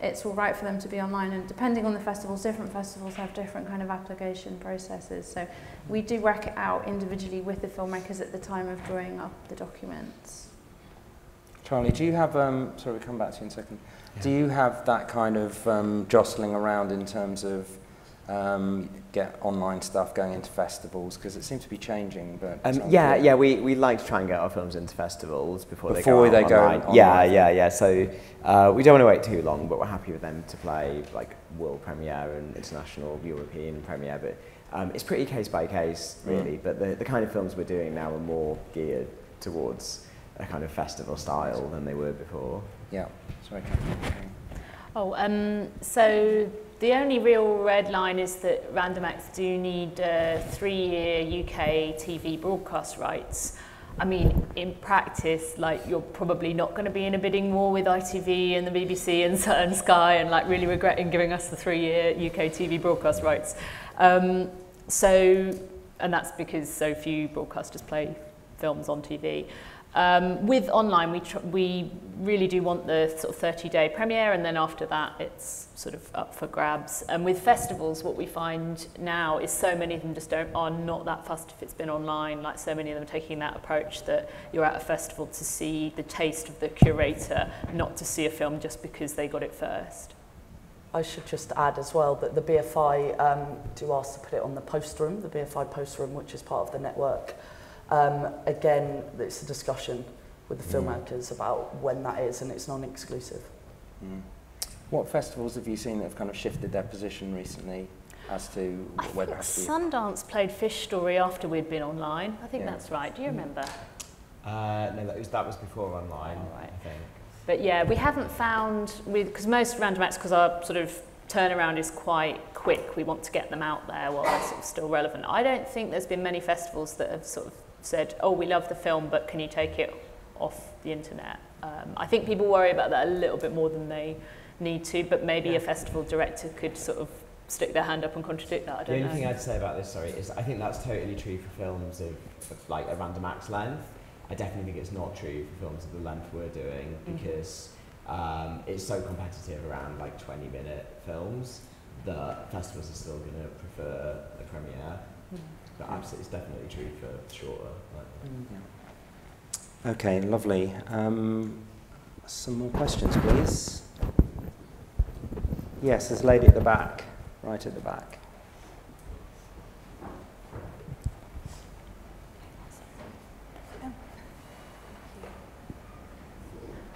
it's all right for them to be online, and depending on the festivals, different festivals have different kind of application processes. So we do work it out individually with the filmmakers at the time of drawing up the documents. Charlie, do you have, sorry, we'll come back to you in a second. Yeah. Do you have that kind of jostling around in terms of get online stuff going into festivals, because it seems to be changing? But we like to try and get our films into festivals before they go online. Yeah. So we don't want to wait too long, but we're happy with them to play like world premiere and international European premiere. But it's pretty case by case, really. But the kind of films we're doing now are more geared towards a kind of festival style than they were before. Yeah. Sorry. So the only real red line is that Random Acts do need 3-year UK TV broadcast rights. I mean, in practice, like, you're probably not going to be in a bidding war with ITV and the BBC and Sky, and like really regretting giving us the 3-year UK TV broadcast rights. And that's because so few broadcasters play films on TV. With online, we really do want the sort of 30-day premiere, and then after that it's sort of up for grabs. And with festivals, what we find now is so many of them just are not that fussed if it's been online. Like, so many of them are taking that approach that you're at a festival to see the taste of the curator, not to see a film just because they got it first. I should just add as well that the BFI do ask to put it on the post room, the BFI post room, which is part of the network. Again, it's a discussion with the filmmakers about when that is, and it's non-exclusive. What festivals have you seen that have kind of shifted their position recently as to whether it has to be? Sundance played Fish Story after we'd been online. I think that's right. Do you remember? No, that was before online, right. I think. But yeah, we haven't found, because most Random Acts, because our sort of turnaround is quite quick, we want to get them out there while they're sort of still relevant. I don't think there's been many festivals that have sort of said, oh, we love the film, but can you take it off the internet? I think people worry about that a little bit more than they need to, but maybe a festival director could sort of stick their hand up and contradict that, I don't know. The only thing I'd say about this, sorry, is I think that's totally true for films of like a Random Acts length. I definitely think it's not true for films of the length we're doing, because it's so competitive around like 20-minute films that festivals are still going to prefer the premiere. But absolutely, it's definitely true for shorter. Like, okay, lovely. Some more questions, please. Yes, there's a lady at the back, right at the back.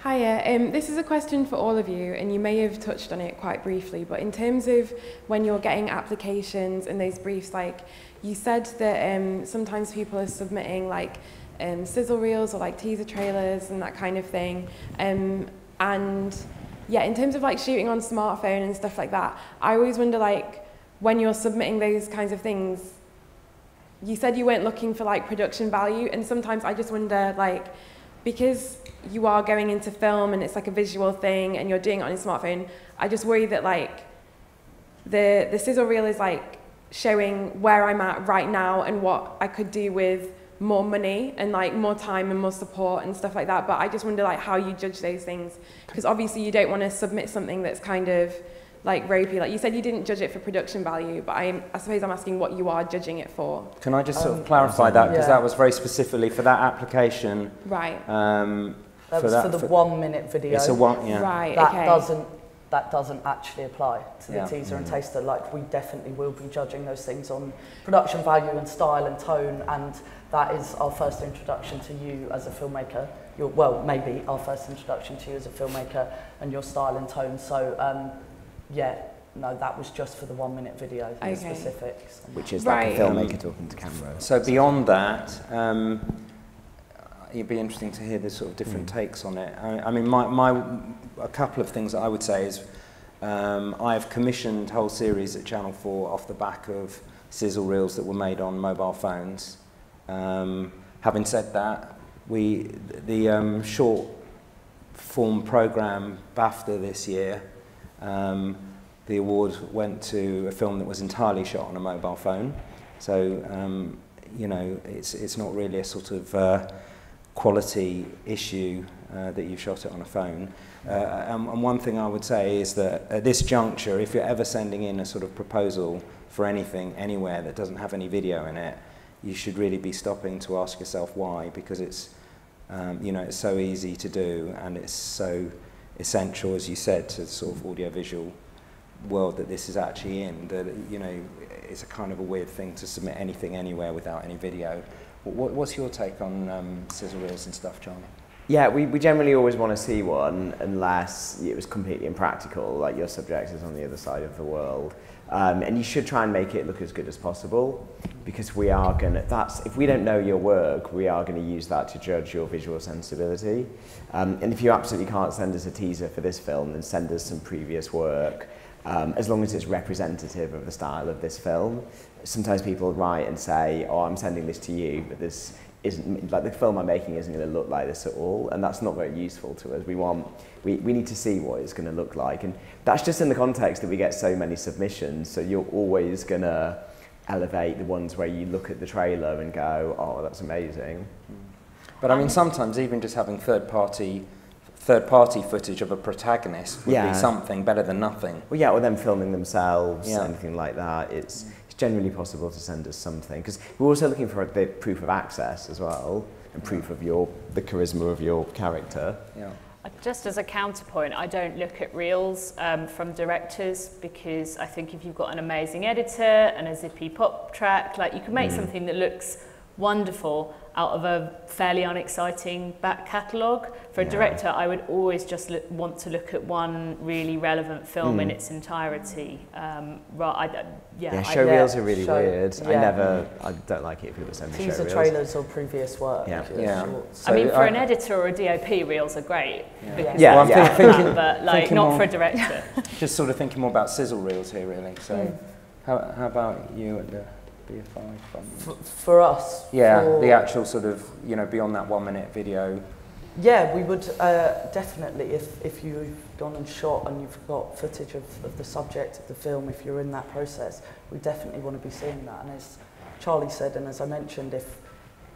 Hiya, this is a question for all of you, and you may have touched on it quite briefly, but in terms of when you're getting applications and those briefs, like you said that sometimes people are submitting like sizzle reels or like teaser trailers and that kind of thing, and yeah, in terms of like shooting on smartphone and stuff like that, I always wonder, like, when you're submitting those kinds of things, you said you weren't looking for like production value, and sometimes I just wonder, like, because you are going into film and it's like a visual thing and you're doing it on your smartphone, I just worry that like the sizzle reel is like showing where I'm at right now and what I could do with more money and like more time and more support and stuff like that. But I just wonder like how you judge those things, because obviously you don't want to submit something that's kind of like ropey. Like you said, you didn't judge it for production value, but I suppose I'm asking what you are judging it for. Can I just sort of clarify that, because that was very specifically for that application. Right. That was for the 1 minute video. It's a one, right, okay. That doesn't actually apply to the teaser and taster. Like, we definitely will be judging those things on production value and style and tone, and that is our first introduction to you as a filmmaker. Well, maybe our first introduction to you as a filmmaker and your style and tone. So, yeah, no, that was just for the 1 minute video, for the specifics. Which is like a filmmaker talking to camera. So beyond that, it'd be interesting to hear the sort of different takes on it. I mean, a couple of things that I would say is I've commissioned whole series at Channel 4 off the back of sizzle reels that were made on mobile phones. Having said that, the short form programme BAFTA this year, the award went to a film that was entirely shot on a mobile phone. So, you know, it's not really a sort of quality issue that you've shot it on a phone. And one thing I would say is that at this juncture, if you're ever sending in a sort of proposal for anything, anywhere that doesn't have any video in it, you should really be stopping to ask yourself why, because it's, you know, it's so easy to do, and it's so essential, as you said, to the sort of audiovisual world that this is actually in. That, you know, it's a kind of a weird thing to submit anything anywhere without any video. What's your take on sizzle reels and stuff, Charlie? Yeah, we generally always want to see one unless it was completely impractical, like your subject is on the other side of the world. And you should try and make it look as good as possible, because we are going to, if we don't know your work, we are going to use that to judge your visual sensibility. And if you absolutely can't send us a teaser for this film, then send us some previous work, as long as it's representative of the style of this film. Sometimes people write and say, oh, I'm sending this to you, but this isn't, like, the film I'm making isn't going to look like this at all, and that's not very useful to us. We need to see what it's going to look like, and that's just in the context that we get so many submissions, so you're always going to elevate the ones where you look at the trailer and go, oh, that's amazing. But I mean, sometimes even just having third-party footage of a protagonist would be something better than nothing. Well, yeah, or them filming themselves, anything like that. It's generally possible to send us something, because we're also looking for the proof of access as well, and proof of the charisma of your character. Yeah. Just as a counterpoint, I don't look at reels from directors, because I think if you've got an amazing editor and a zippy pop track, like, you can make something that looks wonderful out of a fairly unexciting back catalogue. For a director, I would always just want to look at one really relevant film in its entirety. Showreels are really weird. Yeah. I don't like it if people send me showreels. These are trailers or previous work. Yeah. So, I mean, for an editor or a DOP, reels are great. But not for a director. Just sort of thinking more about sizzle reels here, really. So how about you at the BFI? For us? Yeah, the actual sort of, you know, beyond that 1 minute video. Yeah, we would definitely, if you've gone and shot and you've got footage of the subject of the film, if you're in that process, we definitely want to be seeing that. And as Charlie said, and as I mentioned,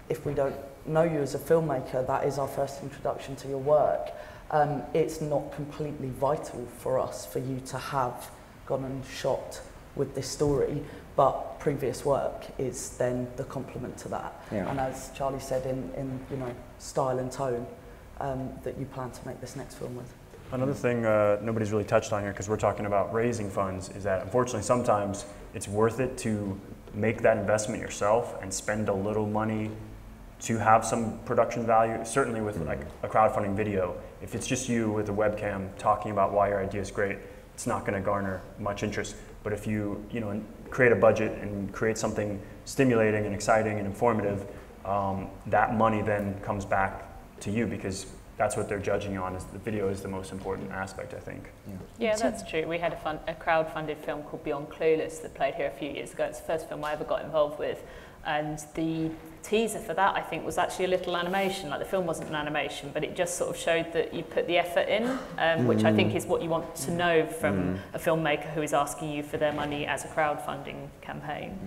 if we don't know you as a filmmaker, that is our first introduction to your work. It's not completely vital for us for you to have gone and shot with this story, but previous work is then the complement to that. Yeah. And as Charlie said, in style and tone that you plan to make this next film with. Another thing nobody's really touched on here, because we're talking about raising funds, is that unfortunately sometimes it's worth it to make that investment yourself and spend a little money to have some production value. Certainly with like a crowdfunding video, if it's just you with a webcam talking about why your idea is great, it's not going to garner much interest. But if you, create a budget and create something stimulating and exciting and informative, that money then comes back to you, because that's what they're judging you on. Is the video is the most important aspect, I think. Yeah, that's true. We had a crowd-funded film called Beyond Clueless that played here a few years ago. It's the first film I ever got involved with, and the teaser for that, I think, was actually a little animation. Like, the film wasn't an animation, but it just sort of showed that you put the effort in, which I think is what you want to know from a filmmaker who is asking you for their money as a crowdfunding campaign.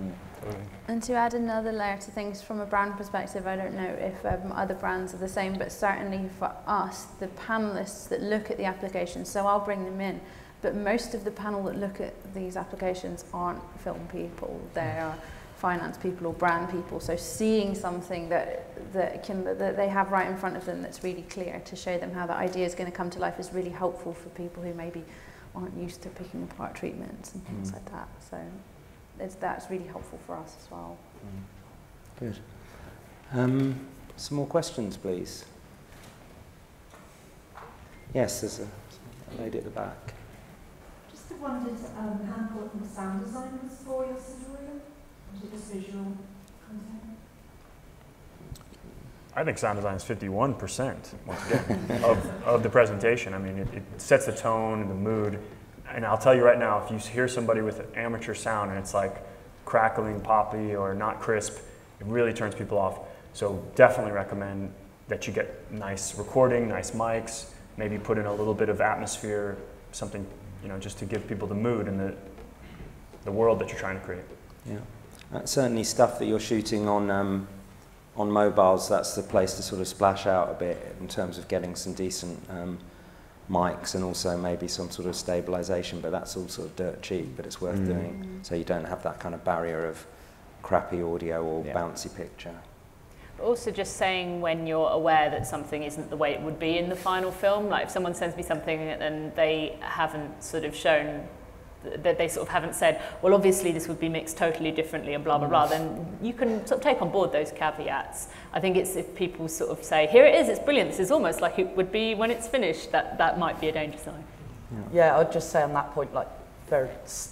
And to add another layer to things from a brand perspective, I don't know if other brands are the same, but certainly for us, the panelists that look at the applications, so I'll bring them in, but most of the panel that look at these applications aren't film people. They are finance people or brand people, so seeing something that they have right in front of them that's really clear to show them how the idea is going to come to life is really helpful for people who maybe aren't used to picking apart treatments and things like that. So that's really helpful for us as well. Good. Some more questions, please. Yes, there's a lady at the back. Just wondered how important the sound design was for your scenario. Visual content? I think sound design is 51%, once again, of the presentation. I mean, it sets the tone and the mood. And I'll tell you right now, if you hear somebody with an amateur sound and it's like crackling, poppy, or not crisp, it really turns people off. So definitely recommend that you get nice recording, nice mics, maybe put in a little bit of atmosphere, something, just to give people the mood and the world that you're trying to create. Yeah. Certainly stuff that you're shooting on mobiles, that's the place to sort of splash out a bit in terms of getting some decent mics and also maybe some sort of stabilisation, but that's all sort of dirt cheap, but it's worth doing, so you don't have that kind of barrier of crappy audio or bouncy picture. Also just saying when you're aware that something isn't the way it would be in the final film, like if someone sends me something and they haven't sort of shown that they sort of haven't said, well, obviously this would be mixed totally differently and blah, blah, blah, then you can sort of take on board those caveats. I think it's if people sort of say, here it is, it's brilliant, this is almost like it would be when it's finished, that might be a danger sign. Yeah, I'd just say on that point, like, very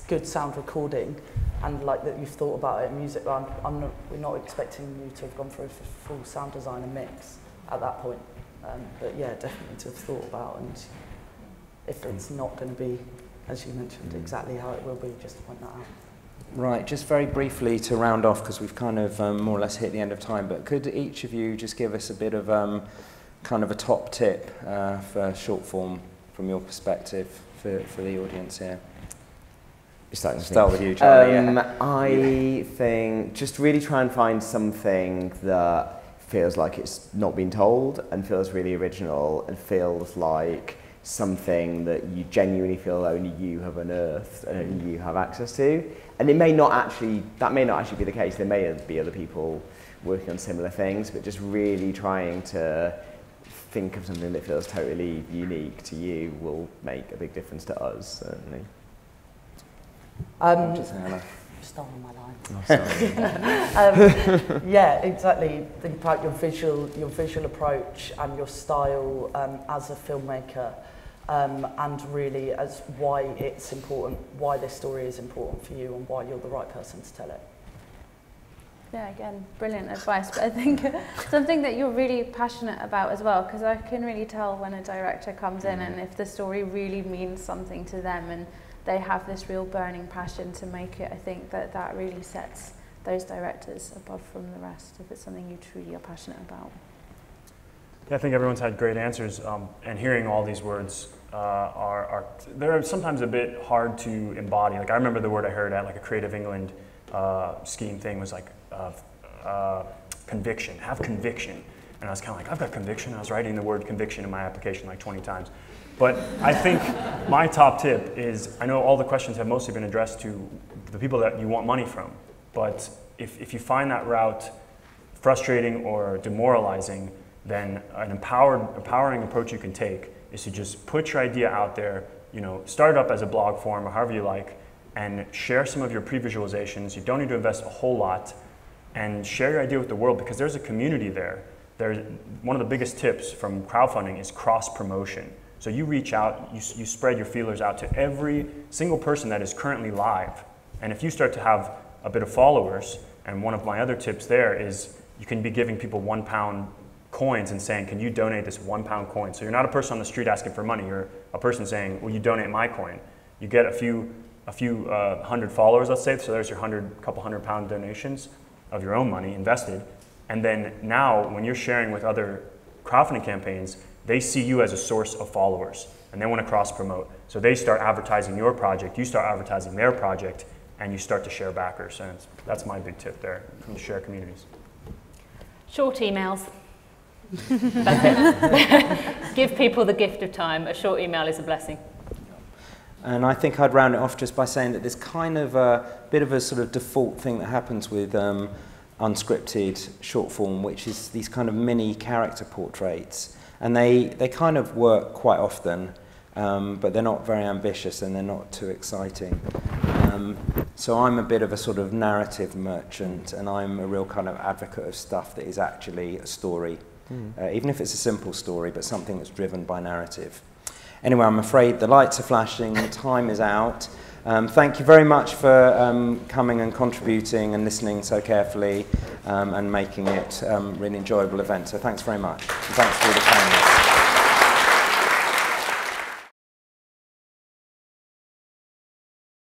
good sound recording and like that you've thought about it, music, we're not expecting you to have gone through full sound design and mix at that point. But yeah, definitely to have thought about, and if it's not going to be, as you mentioned, exactly how it will be, just to point that out. Right, just very briefly to round off, because we've kind of more or less hit the end of time, but could each of you just give us a bit of kind of a top tip for short form from your perspective for the audience here? Start with you, Charlie. I think just really try and find something that feels like it's not been told and feels really original and feels like something that you genuinely feel only you have unearthed and only you have access to, and that may not actually be the case. There may be other people working on similar things, but just really trying to think of something that feels totally unique to you will make a big difference to us, certainly. you've stolen my line. No, sorry. Yeah, exactly. Think about your visual approach and your style as a filmmaker, and really as why it's important, why this story is important for you, and why you're the right person to tell it. Yeah, again, brilliant advice, but I think something that you're really passionate about as well, because I can really tell when a director comes in and if the story really means something to them and they have this real burning passion to make it, I think that that really sets those directors above from the rest, if it's something you truly are passionate about. Yeah, I think everyone's had great answers, and hearing all these words they're sometimes a bit hard to embody. Like I remember the word I heard at like a Creative England scheme thing was like, conviction, have conviction. And I was kind of like, I've got conviction. I was writing the word conviction in my application like 20 times. But I think my top tip is, I know all the questions have mostly been addressed to the people that you want money from, but if you find that route frustrating or demoralizing, then an empowering approach you can take is to just put your idea out there, you know, start up as a blog form or however you like, and share some of your pre-visualizations. You don't need to invest a whole lot, and share your idea with the world, because there's a community there. One of the biggest tips from crowdfunding is cross-promotion. So you reach out, you spread your feelers out to every single person that is currently live. And if you start to have a bit of followers, and one of my other tips there is you can be giving people £1 coins and saying, can you donate this £1 coin? So you're not a person on the street asking for money, you're a person saying, will you donate my coin? You get a few hundred followers, let's say, so there's your couple hundred pound donations of your own money invested. And then now when you're sharing with other crowdfunding campaigns, they see you as a source of followers and they want to cross promote. So they start advertising your project, you start advertising their project, and you start to share backers. And that's my big tip there, from the share communities. Short emails. That's it. Give people the gift of time. A short email is a blessing. And I think I'd round it off just by saying that there's kind of a bit of a sort of default thing that happens with unscripted short form, which is these kind of mini character portraits. And they kind of work quite often, but they're not very ambitious and they're not too exciting. So I'm a bit of a sort of narrative merchant, and I'm a real kind of advocate of stuff that is actually a story, even if it's a simple story, but something that's driven by narrative. Anyway, I'm afraid the lights are flashing, the time is out. Thank you very much for coming and contributing and listening so carefully and making it a really enjoyable event. So thanks very much. And thanks for all the panelists.